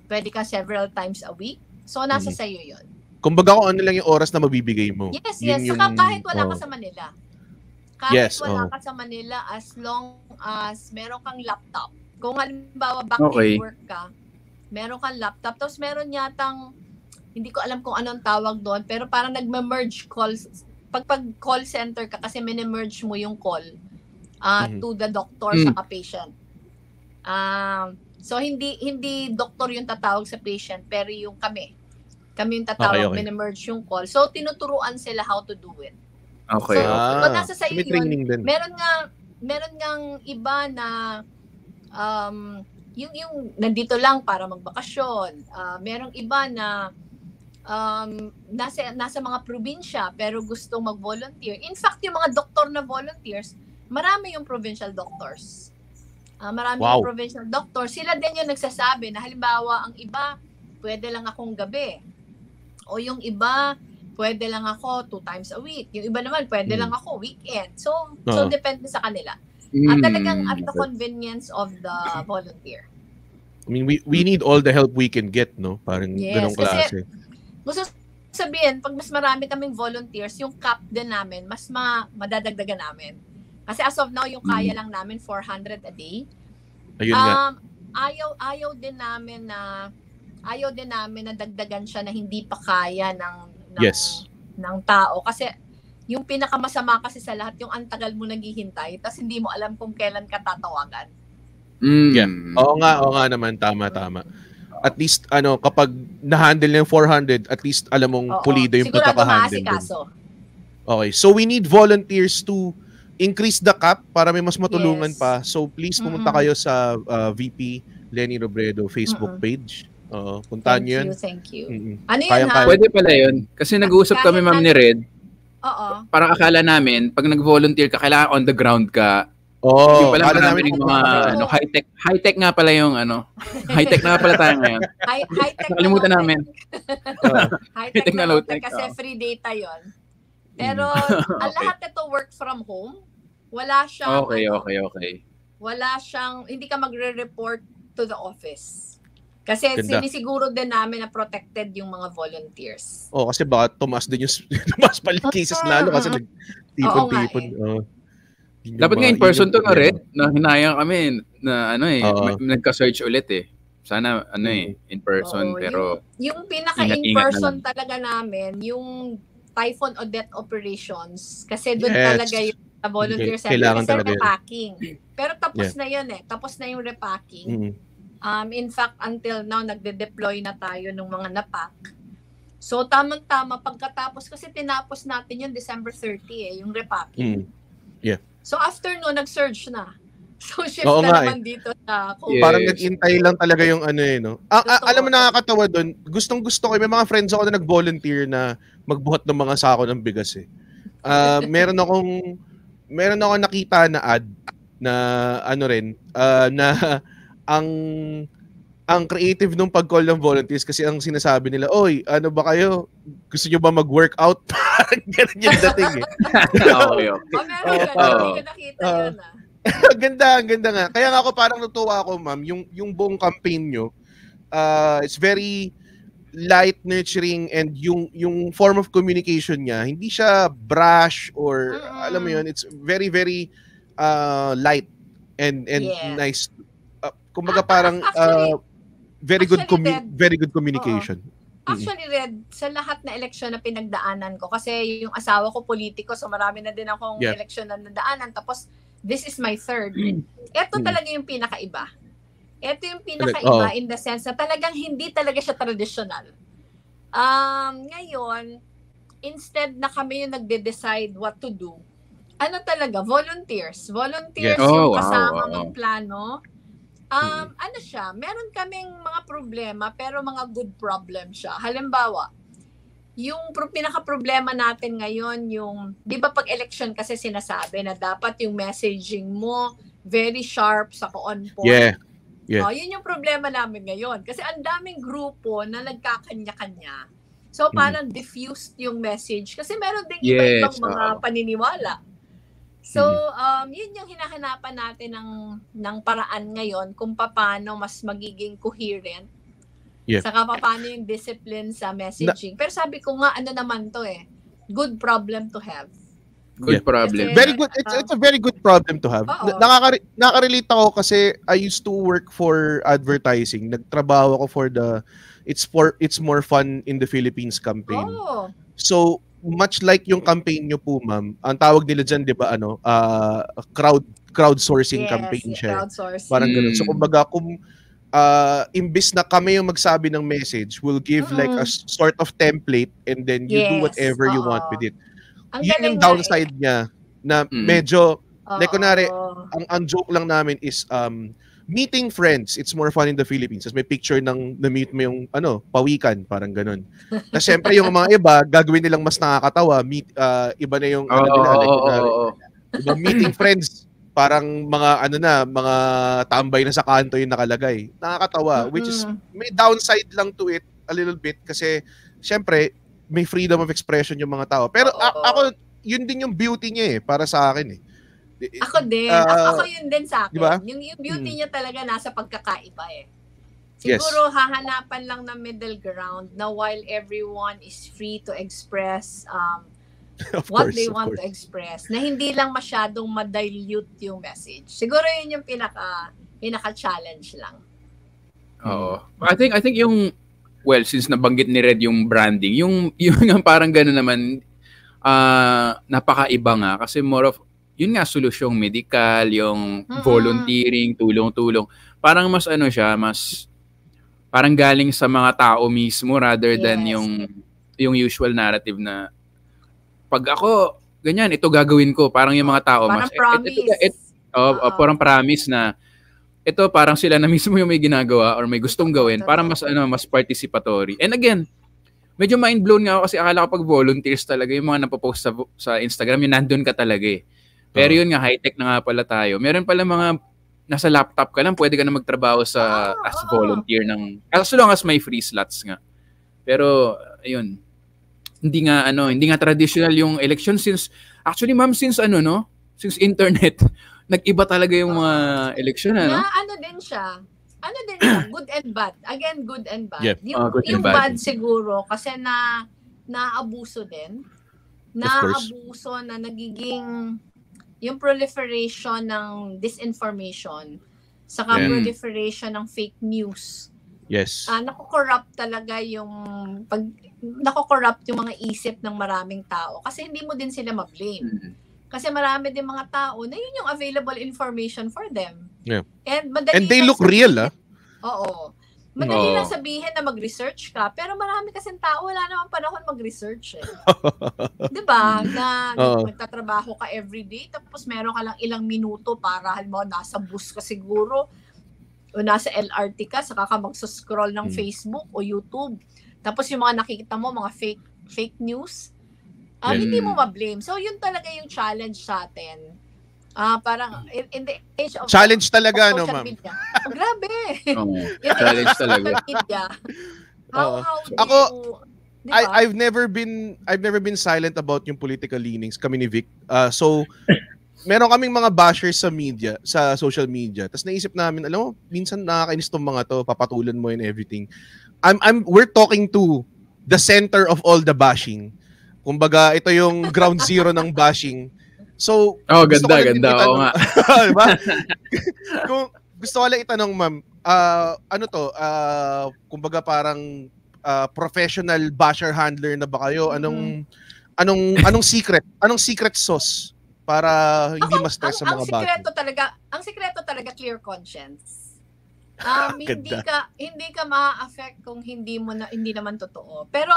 pwede ka several times a week. So, nasa mm. sa'yo yun. Kumbaga kung ano lang yung oras na mabibigay mo. Yes, yes. Yung, saka kahit wala oh. ka sa Manila. Kahit yes, wala oh. ka sa Manila, as long as meron kang laptop. Kung halimbawa back okay. in work ka, meron kang laptop. Tapos meron yatang, hindi ko alam kung anong tawag doon, pero parang nagme-merge calls. Pag pag call center ka, kasi mini-merge mo yung call uh, mm-hmm. to the doctor mm. sa patient. Uh, so, hindi hindi doktor yung tatawag sa patient, pero yung kami. Kami yung tatawag, okay, okay. mini-merge yung call. So, tinuturuan sila how to do it. Okay. So, ah, so nasa sayo yun. Meron nga, meron ngang iba na um, yung, yung nandito lang para magbakasyon. Uh, merong iba na um, nasa, nasa mga probinsya pero gustong mag-volunteer. In fact, yung mga doktor na volunteers, marami yung provincial doctors. Uh, marami wow. yung provincial doctors. Sila din yung nagsasabi na halimbawa, ang iba, pwede lang akong gabi. O yung iba, pwede lang ako two times a week. Yung iba naman, pwede mm. lang ako weekend. So, uh-huh. so depende sa kanila. Mm. At talagang at the convenience of the volunteer. I mean, we we need all the help we can get, no? Parang yes, ganong klase. Kasi, gusto sabihin, pag mas marami kaming volunteers, yung cap din namin, mas ma madadagdagan namin. Kasi as of now, yung kaya mm. lang namin, four hundred a day. Ayun um, nga. Ayaw, ayaw din namin na ayaw din namin na dagdagan siya na hindi pa kaya ng, ng, yes. ng tao. Kasi yung pinakamasama kasi sa lahat, yung antagal mo naghihintay, tapos hindi mo alam kung kailan ka tatawagan. Mm, yeah. Oo nga, oo nga naman. Tama, tama. At least, ano, kapag na-handle na yung four hundred, at least alam mong oo, pulido yung pagkakahandle. Sigurado maasikaso. Okay. So, we need volunteers to increase the cap para may mas matulungan yes. pa. So, please pumunta mm-hmm. kayo sa uh, V P Leni Robredo Facebook mm-hmm. page. Oo, puntaan niyo yun. Thank you, thank you. Mm-hmm. Ano yun, kayang, kayang. Pwede pala yun. Kasi nag-uusap kami, ma'am, ni Red. Oo. Parang akala namin, pag nag-volunteer ka, kailangan on the ground ka. Oo. Oh, pala namin yung mga ano, high-tech. High-tech nga pala yung ano. High-tech na pala tayo ngayon. High-tech high na Nakalimutan namin. High-tech na low-tech. Kasi free data yun. Pero okay. ang lahat ito work from home. Wala siyang... Okay, ano, okay, okay. Wala siyang... Hindi ka magre-report to the office. Kasi Ganda. Sinisiguro din namin na protected yung mga volunteers. Oh, kasi baka tumaas din yung tumaas pala yung cases lalo kasi nagtipon-tipon. Oh. Dapat nga in person to na rin. Na hinayang kami na ano eh, uh, nagka-search ulit eh. Sana ano eh, in person. Oh, pero yung, yung pinaka-in person talaga namin, yung Typhoon Odette operations. Kasi doon yes. talaga yung volunteer okay. center. Kasi repacking. Pero tapos yeah. na yun eh. Tapos na yung repacking. Mm-hmm. Um, in fact, until now, nagde-deploy na tayo ng mga napak. So, tamang-tama, pagkatapos, kasi tinapos natin yung December thirtieth eh, yung repacking. Mm. Yeah. So, after no, nag-surge na. So, shift Oo na nga, naman eh. dito sa COVID. Yes. Parang nag-intay lang talaga yung ano eh, no? A- a- alam mo, nakakatawa doon, gustong-gusto ko, may mga friends ako na nag-volunteer na magbuhat ng mga sako ng bigas eh. Uh, meron akong, meron akong nakita na ad na ano rin, uh, na... ang ang creative nung pag-call ng volunteers kasi ang sinasabi nila, oy, ano ba kayo? Gusto nyo ba mag-workout? Parang ganun yung dating eh. Oo, yun. O, meron ka. Hindi ka nakita yun ah. Ang ganda, ang ganda nga. Kaya nga ako parang natuwa ako, ma'am, yung, yung buong campaign nyo, uh, it's very light, nurturing, and yung yung form of communication niya, hindi siya brash or, mm-hmm. alam mo yun, it's very, very uh, light and and yeah. nice. Kumbaga ah, parang actually, uh, very good commu- Red, very good communication. Oo. Actually, Red, sa lahat na eleksyon na pinagdaanan ko, kasi yung asawa ko politiko, so marami na din akong yeah. eleksyon na nadaanan. Tapos, this is my third. Ito talaga yung pinakaiba. Ito yung pinakaiba oh. in the sense na talagang hindi talaga siya traditional. Um, ngayon, instead na kami yung nagde-decide what to do, ano talaga, volunteers. Volunteers yeah. oh, yung kasama wow, wow. ng plano. Um, ano siya, meron kaming mga problema pero mga good problem siya. Halimbawa, yung pinaka-problema natin ngayon yung, di ba pag election kasi sinasabi na dapat yung messaging mo very sharp, saka on point. Yeah. Yes. Oh, yun yung problema namin ngayon. Kasi ang daming grupo na nagkakanya-kanya. So, parang mm. diffused yung message. Kasi meron ding yes. iba-ibang mga oh. paniniwala. So, um, yun yung hinahanapan natin ng, ng paraan ngayon kung paano mas magiging coherent. Yes. Saka paano yung discipline sa messaging. Na, pero sabi ko nga, ano naman to eh. Good problem to have. Good yeah. problem. Kasi, very good. It's, it's a very good problem to have. Nakaka nakarelate ako kasi I used to work for advertising. Nagtrabaho ako for the It's for It's More Fun in the Philippines campaign. Oh. So much like yung campaign nyo po, ma'am. Ang tawag nila diyan, 'di ba, ano, uh, crowd crowdsourcing yes, campaign siya. Crowdsourcing. Parang ganoon. So kumbaga kung Uh, imbis na kami yung magsabi ng message, we'll give mm-hmm. like a sort of template and then you yes, do whatever uh-oh. you want with it. Ang yun yung downside eh. niya na mm-hmm. medyo, like kunwari, ang, ang joke lang namin is um, meeting friends, it's more fun in the Philippines. Tapos may picture ng na-meet mo yung ano, pawikan, parang ganun. Tapos syempre yung mga iba, gagawin nilang mas nakakatawa, meet, uh, iba na yung ano, nila, like, kunwari, iba, meeting friends. Parang mga ano na, mga tambay na sa kanto yung nakalagay. Nakakatawa, mm-hmm. which is may downside lang to it a little bit kasi syempre may freedom of expression yung mga tao. Pero a- ako, yun din yung beauty niya eh, para sa akin eh. Ako din. Uh, ako yun din sa akin. Diba? Yung, yung beauty hmm. niya talaga nasa pagkakaiba eh. Siguro yes. hahanapan lang ng middle ground na while everyone is free to express um, Of what course, they want course. to express na hindi lang masyadong ma-dilute yung message. Siguro yun yung pinaka pinaka-challenge lang. Oo. I think I think yung well since nabanggit ni Red yung branding, yung yung parang gano'n naman uh, napakaiba nga kasi more of yun nga solusyong medical, yung mm-hmm. volunteering, tulong-tulong. Parang mas ano siya, mas parang galing sa mga tao mismo rather yes. than yung yung usual narrative na pag ako, ganyan, ito gagawin ko. Parang yung mga tao. Parang mas, promise. It, it, it, oh, oh, parang promise na ito parang sila na mismo yung may ginagawa or may gustong gawin para mas ano mas participatory. And again, medyo mind-blown nga ako kasi akala ko pag volunteers talaga yung mga napopost sa, sa Instagram, yun nandun ka talaga eh. Pero yun nga, high-tech na nga pala tayo. Meron pala mga nasa laptop ka lang, pwede ka na magtrabaho sa oh, as volunteer ng as long as may free slots nga. Pero, ayun. Hindi nga ano, hindi nga traditional yung election since actually ma'am since ano no, since internet, nag-iba talaga yung mga uh, election ano. Na, ano din siya. Ano din siya, good and bad. Again, good and bad. Yep. Yung, uh, good yung and bad. bad siguro kasi na naabuso din. Naabuso na nagiging yung proliferation ng disinformation saka yeah. proliferation ng fake news. Yes. Ah, uh, nako-corrupt talaga yung pag nako-corrupt yung mga isip ng maraming tao kasi hindi mo din sila ma-blame. Kasi marami din mga tao na yun yung available information for them. Yeah. And madali And they look sabihin, real, ah. Oo. Madali oh. lang sabihin na mag-research ka, pero marami kasing tao wala namang panahon mag-research. Eh. 'Di ba? Na oh. nagtatrabaho ka everyday tapos meron ka lang ilang minuto para halimbawa nasa bus ka siguro. O nasa L R T ka, saka ka mag-scroll ng hmm. Facebook o YouTube. Tapos yung mga nakikita mo, mga fake fake news, uh, yeah. hindi mo ma-blame. So yun talaga yung challenge sa atin. Uh, parang in, in the age of... Challenge talaga, no, ma'am? Oh, grabe! Oh, challenge talaga. How, how do Ako, you, I, I've never been I've never been silent about yung political leanings kami ni Vic. Uh, so... Meron kaming mga bashers sa media, sa social media. Tapos naisip namin, alam mo, minsan nakakainis tong mga to, papatulan mo and everything. I'm I'm we're talking to the center of all the bashing. Kumbaga, ito yung ground zero ng bashing. So, oh, ganda, ganda. Oo nga. Diba? Kung gusto ko lang itanong, ma'am, uh, ano to? Uh, kumbaga parang uh, professional basher handler na ba kayo? Anong mm. anong anong secret? Anong secret sauce? Para hindi ako, ma-stress ang, sa mga ang sikreto talaga, ang sikreto talaga clear conscience. Um, hindi ka hindi ka ma-affect kung hindi mo na hindi naman totoo. Pero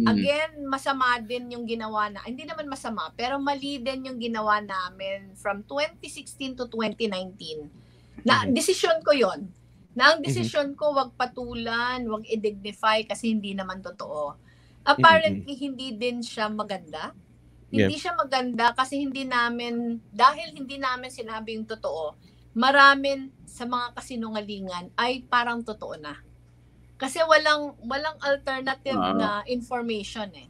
mm. again, masama din yung ginawa na. Hindi naman masama, pero mali din yung ginawa namin from twenty sixteen to twenty nineteen. Na mm-hmm. desisyon ko 'yon. Na ang desisyon mm-hmm. ko wag patulan, wag i-dignify kasi hindi naman totoo. Apparently mm-hmm. hindi din siya maganda. Hindi yeah. siya maganda kasi hindi namin, dahil hindi namin sinabi yung totoo, maramin sa mga kasinungalingan ay parang totoo na. Kasi walang walang alternative uh, na information eh.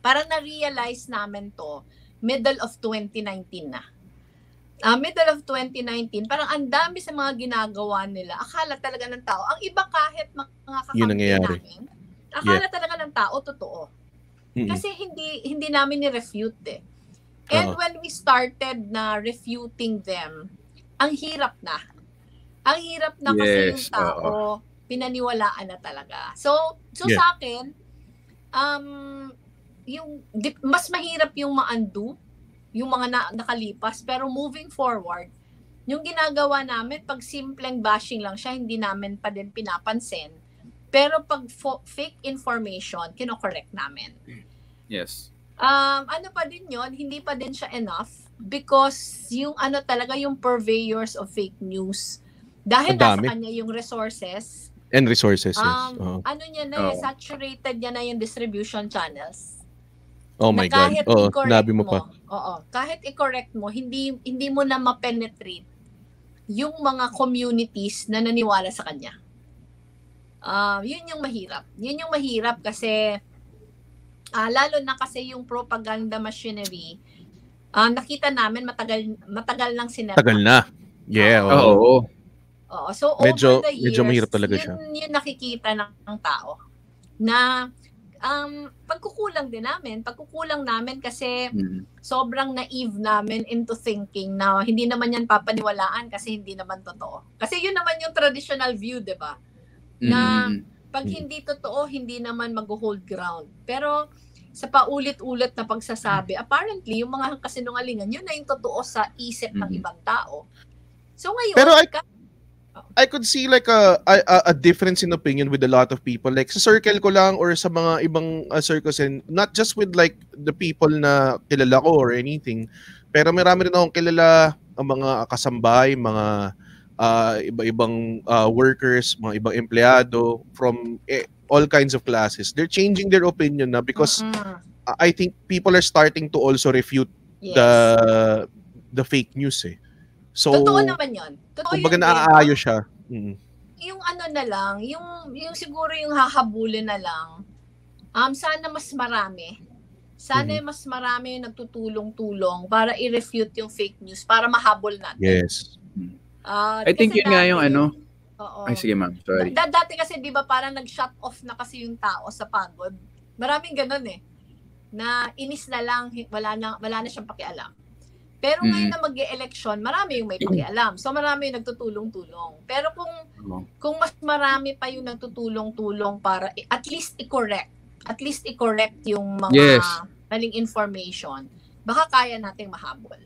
Parang na-realize namin to middle of twenty nineteen na. Uh, middle of twenty nineteen, parang ang dami sa mga ginagawa nila. Akala talaga ng tao. Ang iba kahit mga kakampi namin, akala yeah. talaga ng tao totoo. Mm-hmm. Kasi hindi hindi namin ni-refute eh. And uh-huh. when we started na refuting them, ang hirap na. Ang hirap na yes, kasi yung tao, uh-huh. pinaniwalaan na talaga. So, so yeah. sa akin, um, yung, mas mahirap yung ma-undo, yung mga na, nakalipas, pero moving forward, yung ginagawa namin, pag simpleng bashing lang siya, hindi namin pa din pinapansin. Pero pag fo- fake information, kino-correct namin. Yes. Um, ano pa din yon, hindi pa din siya enough because yung ano talaga yung purveyors of fake news. Dahil nasa kanya yung resources. And resources, um, yes. Uh-huh. Ano niya na, oh. saturated niya na yung distribution channels. Oh my God. Oo, oh, nabi mo pa. Oo, kahit i-correct mo, hindi, hindi mo na ma-penetrate yung mga communities na naniwala sa kanya. Uh, yun yung mahirap. Yun yung mahirap kasi... Uh, lalo na kasi yung propaganda machinery, uh, nakita namin matagal matagal nang sinerma. Tagal na. Yeah. Uh, Oo. Oh. Uh, so medyo, over the years, medyo mahirap talaga yun, siya. Yun nakikita ng, ng tao. Na um, pagkukulang din namin, pagkukulang namin kasi mm. sobrang naive namin into thinking na hindi naman yan papaniwalaan kasi hindi naman totoo. Kasi yun naman yung traditional view, di ba? Na mm. pag hindi totoo, hindi naman mag-hold ground. Pero sa paulit-ulit na pagsasabi, apparently, yung mga kasinungalingan, yun na yung totoo sa isip ng mm-hmm. ibang tao. So ngayon... Pero I, ka- I could see like a, a a difference in opinion with a lot of people. Like sa circle ko lang or sa mga ibang uh, circles, and not just with like the people na kilala ko or anything. Pero marami rin akong kilala ang mga kasambahay, mga... Uh, iba-ibang uh, workers, mga ibang empleyado from eh, all kinds of classes. They're changing their opinion na because uh-huh. I think people are starting to also refute yes. the the fake news eh. So, totoo naman yun. Totoo kumbaga yun, naaayos siya. Mm. Yung ano na lang, yung, yung siguro yung hahabulin na lang, um, sana mas marami. Sana mm-hmm. mas marami yung nagtutulong-tulong para i-refute yung fake news, para mahabol natin. Yes. Uh, I think yun dati, nga yung ano. Oo. Ay, sige ma'am, sorry. D- dati kasi di ba parang nag-shut off na kasi yung tao sa pagod. Maraming ganun eh. Na inis na lang, wala na, wala na siyang pakialam. Pero mm-hmm. ngayon na mag-e-election, marami yung may pakialam. So marami yung nagtutulong-tulong. Pero kung oh. kung mas marami pa yung nagtutulong-tulong para at least i-correct, at least i-correct yung mga yes. maling information, baka kaya nating mahabol.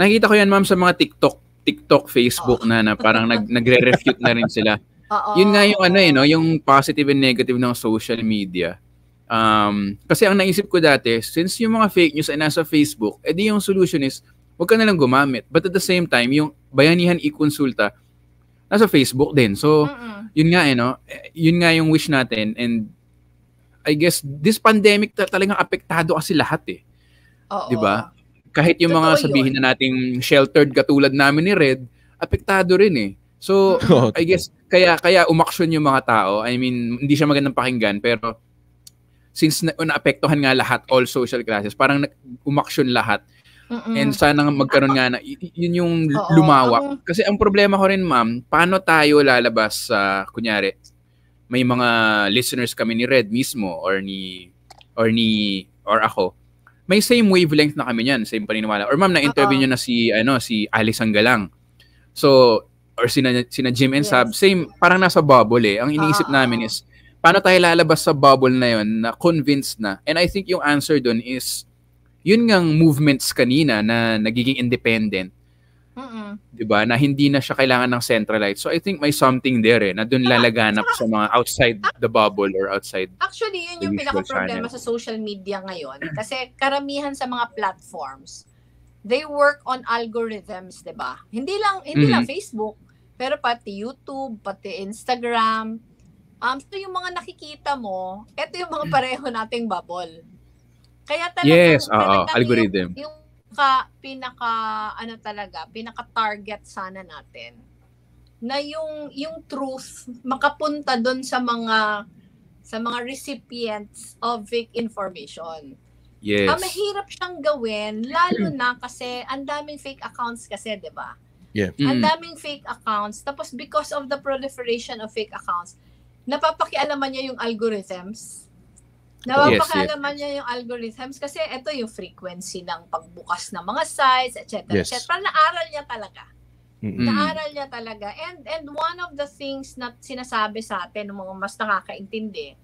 Nakikita ko yan ma'am sa mga TikTok. TikTok, Facebook oh. na na parang nag nagre-refute na rin sila. Oh, oh. Yun nga yung ano eh no, yung positive and negative ng social media. Um, kasi ang naisip ko dati, since yung mga fake news ay nasa Facebook, edi yung solution is wag ka na lang gumamit. But at the same time, yung Bayanihan I-Konsulta nasa Facebook din. So, uh-uh. yun nga eh no, yun nga yung wish natin, and I guess this pandemic talagang apektado kasi lahat eh. Oh, 'di ba? Kahit yung mga sabihin na nating sheltered katulad namin ni Red, apektado rin eh. So, I guess, kaya kaya umaksyon yung mga tao. I mean, hindi siya magandang pakinggan, pero since na- naapektuhan nga lahat, all social classes, parang na- umaksyon lahat. Mm-mm. And sana magkaroon nga na, y- yun yung lumawak. Kasi ang problema ko rin, ma'am, paano tayo lalabas sa, uh, kunyari, may mga listeners kami ni Red mismo, or ni, or ni, or ako, may same wavelength na kami niyan, same paniniwala. Or ma'am, na-interview niyo na si ano si Alice Anggalang. So, or sina, sina Jim and yes. Sab, same, parang nasa bubble eh. Ang iniisip Uh-oh. namin is, paano tayo lalabas sa bubble na yon na convinced na? And I think yung answer dun is, yun ngang movements kanina na nagiging independent. Uh-uh. Diba? Na hindi na siya kailangan ng centralized. So, I think may something there eh, na dun lalaganap sa mga outside the bubble or outside. Actually, yun yung pinaka-problema channel. Sa social media ngayon. Kasi karamihan sa mga platforms, they work on algorithms, diba? Hindi lang hindi mm-hmm. lang Facebook, pero pati YouTube, pati Instagram. Um, so, yung mga nakikita mo, eto yung mga pareho nating bubble. Kaya talaga, yes, oo, algorithm. Yung, yung pinaka pinaka ano talaga, pinaka target sana natin na yung yung truth makapunta doon sa mga sa mga recipients of fake information. Yes. Ah, mahirap siyang gawin lalo na kasi ang daming fake accounts kasi, 'di ba? Yeah. Mm. Ang daming fake accounts, tapos because of the proliferation of fake accounts, napapakialaman niya yung algorithms. Napapakialaman yes, yes. niya yung algorithms kasi ito yung frequency ng pagbukas ng mga sites, et cetera. Yes. et cetera. Naaral niya talaga. Mm-hmm. Naaral niya talaga. And and one of the things na sinasabi sa atin ng mga mas nakakaintindi,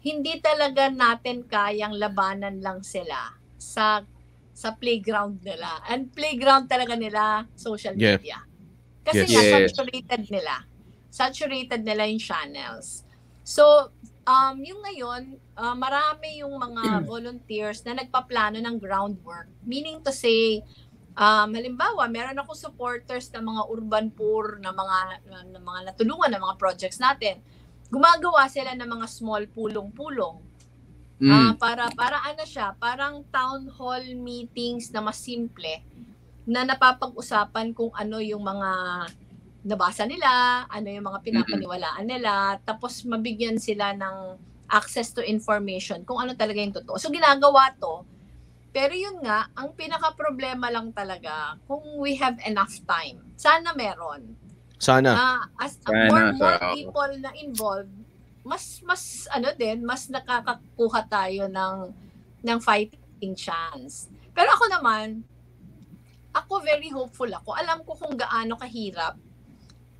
hindi talaga natin kayang labanan lang sila sa sa playground nila. And playground talaga nila, social yeah. media. Kasi yes. nga, yes. saturated nila. Saturated nila yung channels. So, um, yung ngayon, uh, marami yung mga volunteers na nagpaplano ng groundwork. Meaning to say, um, halimbawa, meron ako supporters ng mga urban poor, na mga, na mga natulungan, ng mga projects natin. Gumagawa sila ng mga small pulong-pulong. Mm. Uh, para, para ano siya, parang town hall meetings na mas simple na napapag-usapan kung ano yung mga nabasa nila, ano yung mga pinapaniwalaan nila, tapos mabigyan sila ng access to information kung ano talaga yung totoo. So ginagawa to, pero yun nga, ang pinaka-problema lang talaga kung we have enough time. Sana meron. Sana. Uh, as Sana. more, more people na involved, mas mas ano din, mas nakakakuha tayo ng ng fighting chance. Pero ako naman, ako very hopeful ako. Alam ko kung gaano kahirap.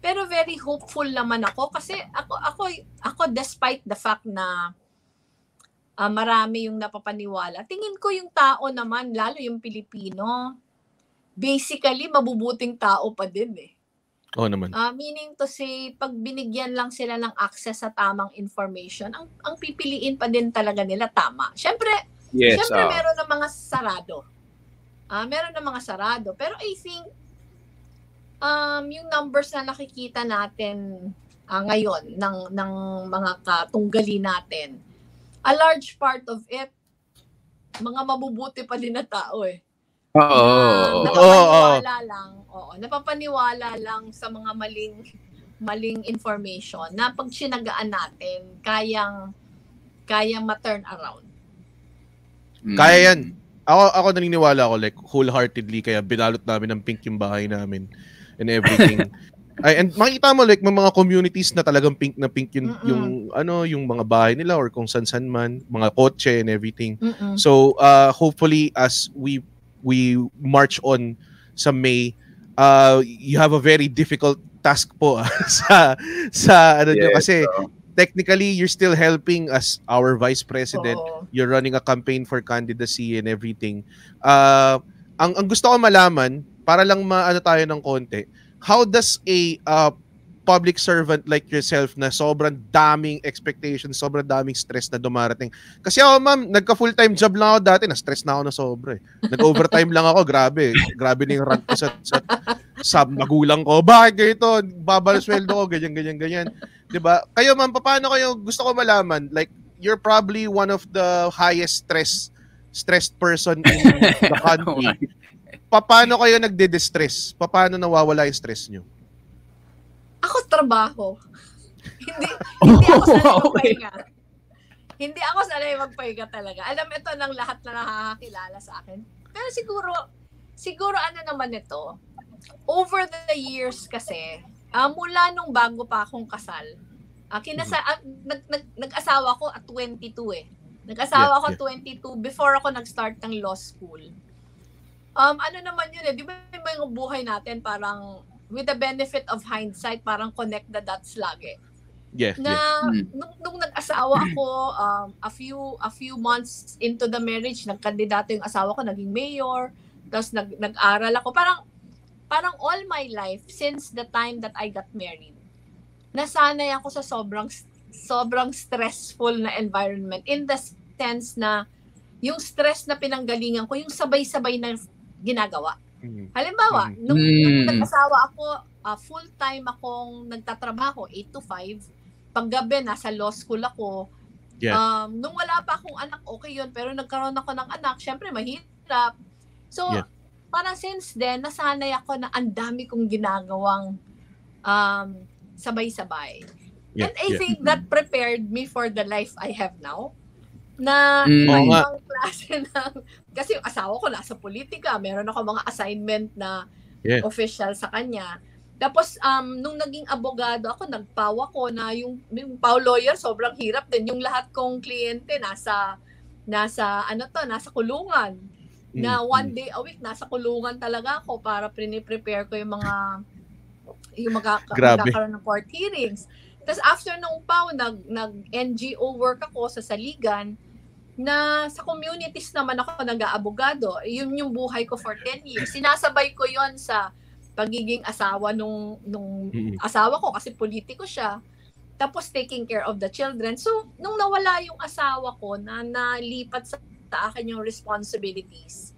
Pero very hopeful naman ako kasi ako ako ako despite the fact na uh, marami yung napapaniwala. Tingin ko yung tao naman, lalo yung Pilipino, basically mabubuting tao pa din eh. Oh naman. Uh, meaning to say, pag binigyan lang sila ng access sa tamang information, ang ang pipiliin pa din talaga nila tama. Syempre, yes, syempre uh, meron ng mga sarado. Ah, uh, meron ng mga sarado, pero I think um yung numbers na nakikita natin uh, ngayon ng ng mga katunggali natin, a large part of it mga mabubuti pa din na tao eh. Oo. Uh, napapaniwala oh, oh. lang. Oo, napapaniwala lang sa mga maling maling information na pag sinagaan natin, kayang kayang ma-turn around. Kaya yan. Ako ako naniniwala ako like wholeheartedly kaya binalot namin ng pink yung bahay namin and everything. Ay, and makikita mo like may mga communities na talagang pink na pink yung, yung ano yung mga bahay nila or kung san-san man, mga kotse and everything. Mm-mm. So, uh hopefully as we we march on sa May, uh, you have a very difficult task po sa sa ano yes, nyo, kasi so. Technically you're still helping as our vice president. Oh. You're running a campaign for candidacy and everything. Uh, ang ang gusto ko malaman para lang maano tayo ng konti, how does a uh, public servant like yourself na sobrang daming expectations, sobrang daming stress na dumarating. Kasi ako, ma'am, nagka full-time job lang ako dati, na-stress na ako na sobra eh. Nag-overtime lang ako, grabe. Grabe na yung rant ko sa, sa, sa magulang ko. Bakit ganito? Babal sweldo ko, ganyan, ganyan, ganyan. Diba? Kayo, ma'am, paano kayo? Gusto ko malaman, like, you're probably one of the highest stress stressed person in the country. Paano kayo nagde-distress? Paano nawawala yung stress nyo? Ako trabaho. hindi, hindi ako sanay magpahinga. Hindi ako sanay magpahinga talaga. Alam, ito ng lahat na nakakakilala sa akin. Pero siguro, siguro ano naman ito, over the years kasi, uh, mula nung bago pa akong kasal, uh, kinasa- uh, nag, nag, nag-asawa ko at twenty-two eh. Nag-asawa yeah, ko yeah. twenty-two before ako nag-start ng law school. Um, ano naman yun eh, di ba yung buhay natin parang with the benefit of hindsight, parang connect the dots lagi. Yeah. Na yeah. Nung, nung nag-asawa ako, um, a few a few months into the marriage, nagkandidato yung asawa ko, naging mayor, tapos nag, nag-aral ako. Parang, parang all my life, since the time that I got married, nasanay ako sa sobrang, sobrang stressful na environment. In the sense na, yung stress na pinanggalingan ko, yung sabay-sabay na ginagawa. Halimbawa, mm. nung, nung nag-asawa ako, uh, full-time akong nagtatrabaho, eight to five. Paggabi, nasa law school ako. Yeah. Um, nung wala pa akong anak, okay yun. Pero nagkaroon ako ng anak, syempre mahirap. So, yeah. parang since then, nasanay ako na ang dami kong ginagawang um, sabay-sabay. Yeah, and I yeah. think that prepared me for the life I have now. Na mm, may ibang klase ng... Kasi yung asawa ko nasa politika, meron ako mga assignment na yeah. official sa kanya. Tapos, um, nung naging abogado ako, nagpawa ko na yung, yung paw lawyer, sobrang hirap din. Yung lahat kong kliyente nasa, nasa, ano to, nasa kulungan. Mm-hmm. Na one day a week, nasa kulungan talaga ako para prepare ko yung mga, yung magka- magkakaroon ng court hearings. Tapos after nung paw, nag, nag-N G O work ako sa Saligan, na sa communities naman ako nag-aabogado. Yun yung buhay ko for ten years. Sinasabay ko yon sa pagiging asawa nung nung mm-hmm. asawa ko kasi politiko siya. Tapos taking care of the children. So, nung nawala yung asawa ko na nalipat sa akin yung responsibilities,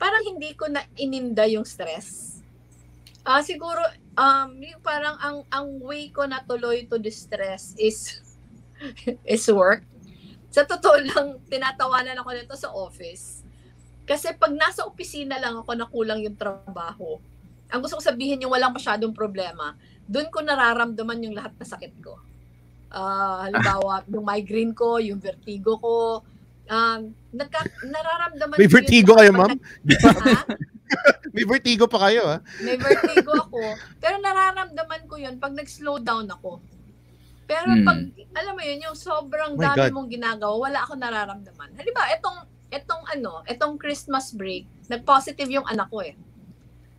parang hindi ko na ininda yung stress. Ah, uh, siguro um yung parang ang ang way ko na tuloy to distress is is work. Sa totoo lang, tinatawanan ako nito sa office. Kasi pag nasa opisina lang ako, nakulang yung trabaho. Ang gusto ko sabihin yung walang masyadong problema, doon ko nararamdaman yung lahat na sakit ko. Uh, halimbawa, yung migraine ko, yung vertigo ko. Um, nagka- nararamdaman May vertigo kayo, ma'am? Nag- May vertigo pa kayo, ha? May vertigo ako. Pero nararamdaman ko yun pag nag-slow down ako. Pero hmm. pag, alam mo yun, yung sobrang oh dami God. mong ginagawa, wala ako nararamdaman. Halimbawa, etong, etong ano, etong Christmas break, nag-positive yung anak ko eh.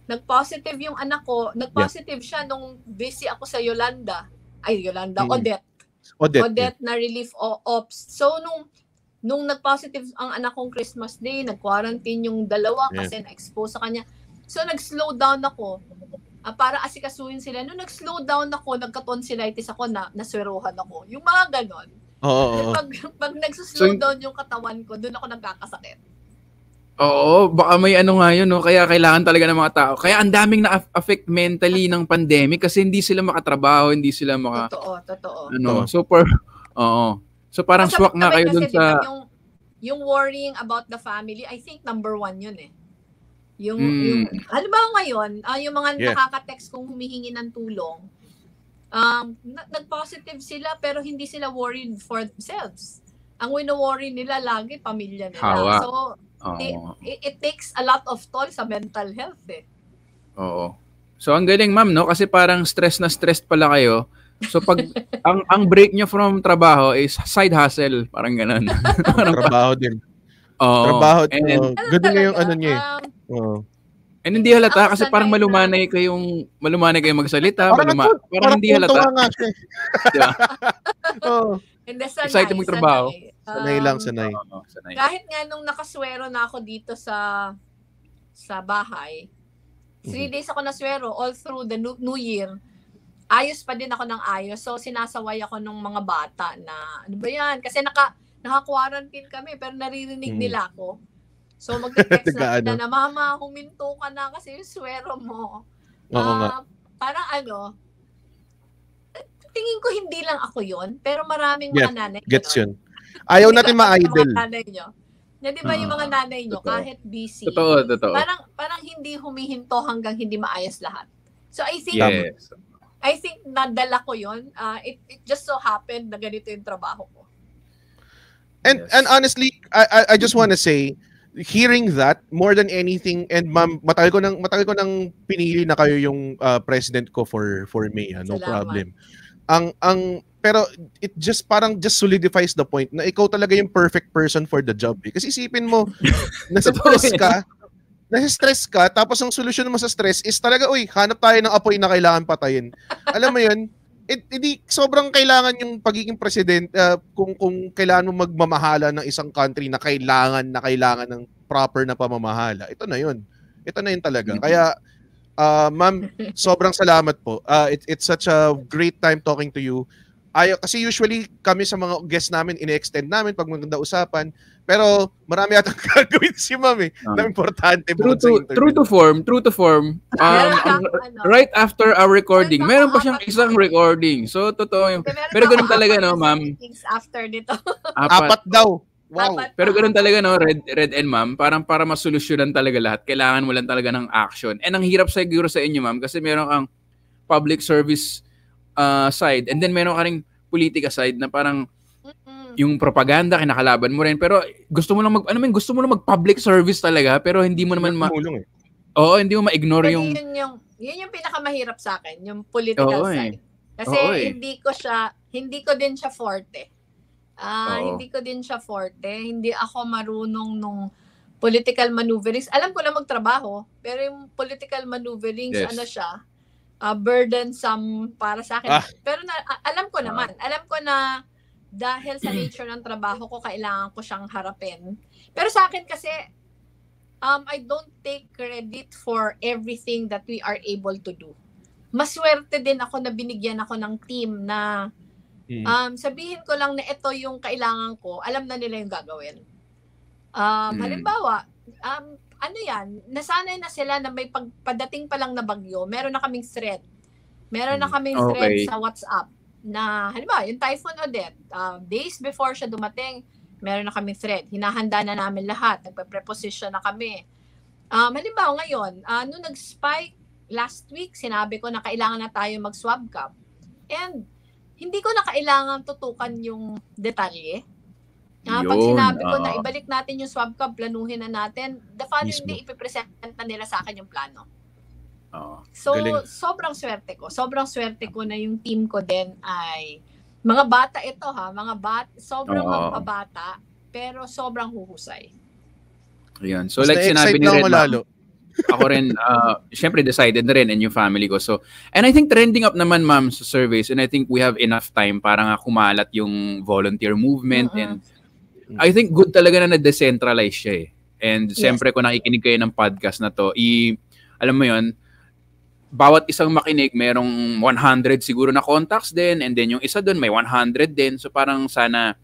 Nag-positive yung anak ko. Nag-positive yeah. siya nung busy ako sa Yolanda. Ay, Yolanda. Mm-hmm. Odette. Odette. Odette yeah. na relief o ops. So, nung, nung nag-positive ang anak kong Christmas Day, nag-quarantine yung dalawa kasi yeah. na-expose sa kanya. So, nag-slow down ako uh, para asikasuhin sila. Nung nag-slow down ako, nagka-tonsillitis ako, na naswerohan ako. Yung mga ganon. Oh, pag, pag nagsuslow so, down yung katawan ko, doon ako nagkakasakit. Oo, baka may ano nga yun, no? Kaya kailangan talaga ng mga tao. Kaya ang daming na-affect mentally ng pandemic kasi hindi sila makatrabaho, hindi sila maka... Totoo, totoo. Ano, so, per, oo. So, parang kasi swak nga kayo dun kasi, sa... Diba, yung, yung worrying about the family, I think number one yun eh. Yung, mm. yung alam ba ngayon, uh, yung mga yeah. nakaka-text kong humihingi ng tulong, um, nag-positive sila pero hindi sila worried for themselves. Ang wino-worry nila lagi, pamilya nila. Hawa. So, oh. It, it takes a lot of toll sa mental health eh. Oo. So ang galing ma'am, no? Kasi parang stress na stress pala kayo. So pag ang ang break nyo from trabaho is side hustle, parang ganun. Parang trabaho din. Oo. Trabaho din. Ganda nga yung ano niya eh. Oo. And hindi halata kasi parang malumanay kayong malumanay kayong magsalita, maluma, parang, parang hindi halata. Oo. Hindi sanay. Excited magtrabaho. Sanay lang, sanay. Um, kahit nga nung nakaswero na ako dito sa sa bahay, three days ako naswero all through the new, new year. Ayos pa din ako ng ayos. So, sinasaway ako ng mga bata na, ano ba yan? Kasi naka, naka-quarantine kami, pero naririnig nila ako. So, mag-text na kita na, Mama, huminto ka na kasi yung swero mo. Uh, parang ano, tingin ko hindi lang ako yon, pero maraming mga yeah, nanay. Gets yun. Ayaw natin ma-idol. Na di ba yung mga nanay nyo, kahit busy, totoo, totoo. Parang, parang hindi humihinto hanggang hindi maayos lahat. So I think, yes. I think nadala ko yun. Uh, it, it just so happened na ganito yung trabaho ko. And, yes. and honestly, I, I just want to say, hearing that, more than anything, and ma'am, matagal ko nang, matagal ko nang pinili na kayo yung uh, president ko for, for me. Ha? No Salamat. problem. Ang, ang, Pero it just parang just solidifies the point na ikaw talaga yung perfect person for the job. Eh. Kasi isipin mo, nasa-stress ka, nasa-stress ka, tapos ang solusyon mo sa stress is talaga, uy, hanap tayo ng apoy na kailangan patayin. Alam mo yun, hindi sobrang kailangan yung pagiging president uh, kung, kung kailangan mo magmamahala ng isang country na kailangan na kailangan ng proper na pamamahala. Ito na yun. Ito na yun talaga. Kaya, uh, ma'am, sobrang salamat po. Uh, it, it's such a great time talking to you. Ay, kasi usually kami sa mga guests namin, ine-extend namin pag maganda usapan. Pero marami atang gagawin si ma'am eh. Um, na importante. True to, true to form, true to form. Um, right after our recording, meron pa siyang isang recording. So, totoo yun. Pero ganun talaga, no, ma'am? After dito. Apat daw. Wow. Dapat, pero ganun talaga, no, Red, Red and Ma'am, parang para masolusyonan talaga lahat, kailangan mo lang talaga ng action. And ang hirap siguro sa inyo, Ma'am, kasi meron kang public service uh, side and then meron ka rin politika side na parang yung propaganda, kinakalaban mo rin. Pero gusto mo lang mag, ano man, gusto mo lang mag-public service talaga, pero hindi mo naman ma... Eh. Oo, hindi mo ma-ignore yung... Yun yung... Yun yung pinakamahirap sa akin, yung political oo, side. Kasi oo, hindi ko siya, hindi ko din siya forte. Ah, uh, hindi ko din siya forte. Hindi ako marunong nung political maneuverings. Alam ko na magtrabaho, pero yung political maneuverings, yes. ano siya, uh, burdensome para sa akin. Ah. Pero na, alam ko naman, ah. alam ko na... Dahil sa nature ng trabaho ko, kailangan ko siyang harapin. Pero sa akin kasi, um, I don't take credit for everything that we are able to do. Maswerte din ako na binigyan ako ng team na um, sabihin ko lang na ito yung kailangan ko, alam na nila yung gagawin. Um, halimbawa, um, ano yan, nasanay na sila na may pagpadating pa lang na bagyo, meron na kaming thread. Meron na kaming okay. thread sa WhatsApp. Na, halimbawa, yung Typhoon Odette, uh, days before siya dumating, meron na kami thread. Hinahanda na namin lahat. Nagpa-preposition na kami. Um, halimbawa, ngayon, uh, nung nag-spike last week, sinabi ko na kailangan na tayo mag-swab cup. And, hindi ko na kailangan tutukan yung detalye. Uh, Yun, pag sinabi ko uh, na ibalik natin yung swab cup, planuhin na natin, the following day, ipipresent na nila sa akin yung plano. Oh, so, galing. sobrang swerte ko. Sobrang swerte ko na yung team ko din ay mga bata ito ha. Mga bat, sobrang oh. mapabata pero sobrang huhusay. Ayan. So, basta like sinabi ni Red Ma'am, ako rin, uh, syempre decided na rin and yung family ko. So, and I think trending up naman, Ma'am, sa surveys and I think we have enough time para nga kumalat yung volunteer movement uh-huh. and I think good talaga na na-decentralize siya eh. And yes. syempre kung nakikinig kayo ng podcast na to, i- alam mo yun, bawat isang makinig, merong one hundred siguro na contacts din, and then yung isa doon, may one hundred din. So parang sana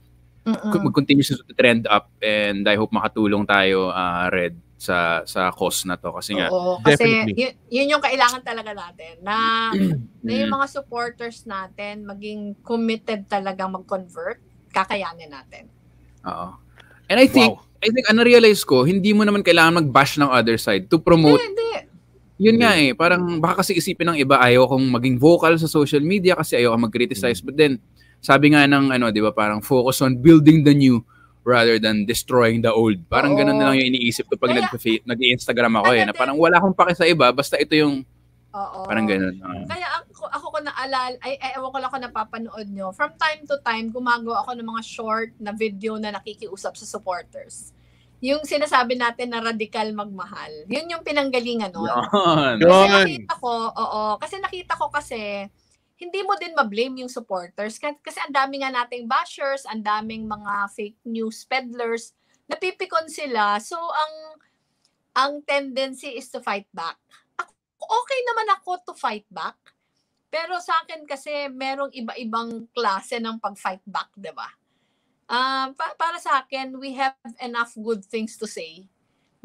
mag-continue sa trend up and I hope makatulong tayo, uh, Red, sa sa cause na to. Kasi nga, oo, kasi yun, yun yung kailangan talaga natin, na, na yung mga supporters natin, maging committed talaga mag-convert, kakayanin natin. Oo. And I think, wow. I think, na-realize ko, hindi mo naman kailangan mag-bash ng other side to promote. Hindi, hindi. Yun nga eh, parang baka kasi isipin ng iba, ayaw kong maging vocal sa social media kasi ayaw kong mag-criticize. But then, sabi nga ng ano, di ba, parang focus on building the new rather than destroying the old. Parang oo. Ganun na lang yung iniisip ko pag kaya, nag-Instagram ako eh, na parang wala akong pake sa iba, basta ito yung oo. Parang ganun. Uh. Kaya ako, ako ko naalala, ay, ay ewan ko lang ako napapanood nyo, from time to time, gumagawa ako ng mga short na video na nakikiusap sa supporters. Yung sinasabi natin na radikal magmahal. Yun yung pinanggalingan nun. Yon, kasi yon. nakita ko, oo, kasi nakita ko kasi, hindi mo din ma-blame yung supporters. Kasi ang dami nga nating bashers, ang daming mga fake news peddlers, napipikon sila. So, ang ang tendency is to fight back. Ako, okay naman ako to fight back. Pero sa akin kasi, merong iba-ibang klase ng pag-fight back, di ba? Uh, pa- para sa akin, we have enough good things to say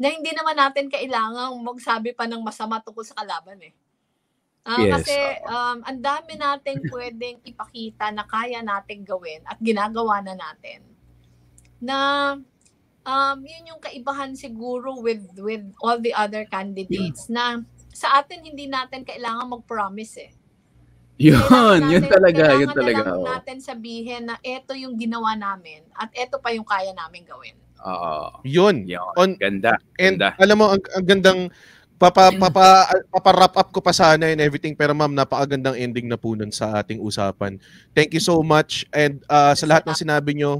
na hindi naman natin kailangang magsabi pa ng masama tungkol sa kalaban eh. Uh, yes. Kasi um, ang dami nating pwedeng ipakita na kaya nating gawin at ginagawa na natin. Na um, yun yung kaibahan siguro with, with all the other candidates yeah. na sa atin hindi natin kailangan mag-promise eh. Yun, natin, yun talaga, yun talaga. Kailangan na natin sabihin na eto yung ginawa namin at eto pa yung kaya namin gawin. Oo. Uh, yun. yun. On, ganda. And ganda. Alam mo, ang, ang gandang, papa, papa, papa-wrap up ko pa sana and everything. Pero ma'am, napakagandang ending na po nun sa ating usapan. Thank you so much. And uh, sa lahat ng sinabi nyo,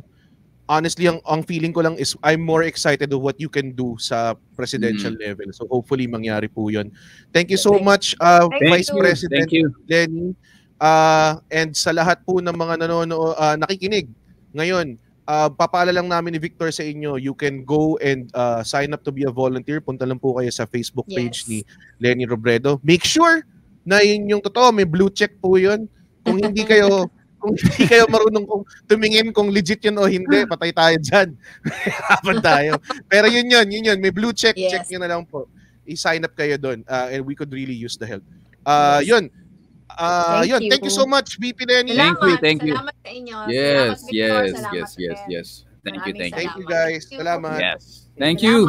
honestly, ang, ang feeling ko lang is I'm more excited of what you can do sa presidential mm. level. So hopefully mangyari po yun. Thank you so much, uh, Vice you. President Leni. Uh, and sa lahat po ng mga nanono, uh, nakikinig ngayon, uh, papaalala lang namin ni Victor sa inyo, you can go and uh, sign up to be a volunteer. Punta lang po kayo sa Facebook yes. page ni Leni Robredo. Make sure na yun yung totoo. May blue check po yun. Kung hindi kayo... Kung hindi kayo marunong kung tumingin kung legit yun o hindi, patay tayo dyan. Hapan tayo. Pero yun yun, yun yun. May blue check, yes. check nyo na lang po. I-sign up kayo doon uh, and we could really use the help. Uh, yes. Yun. Uh, thank yun. You. Thank you so much, V P Leni. Thank you, thank you. Salamat sa inyo. Yes, salamat, yes, Victor. Salamat yes, yes, yes. Thank you, thank you. Thank you guys. Salamat. Yes. Thank you.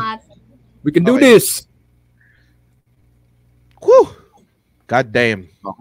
We can do this. Whew. God damn.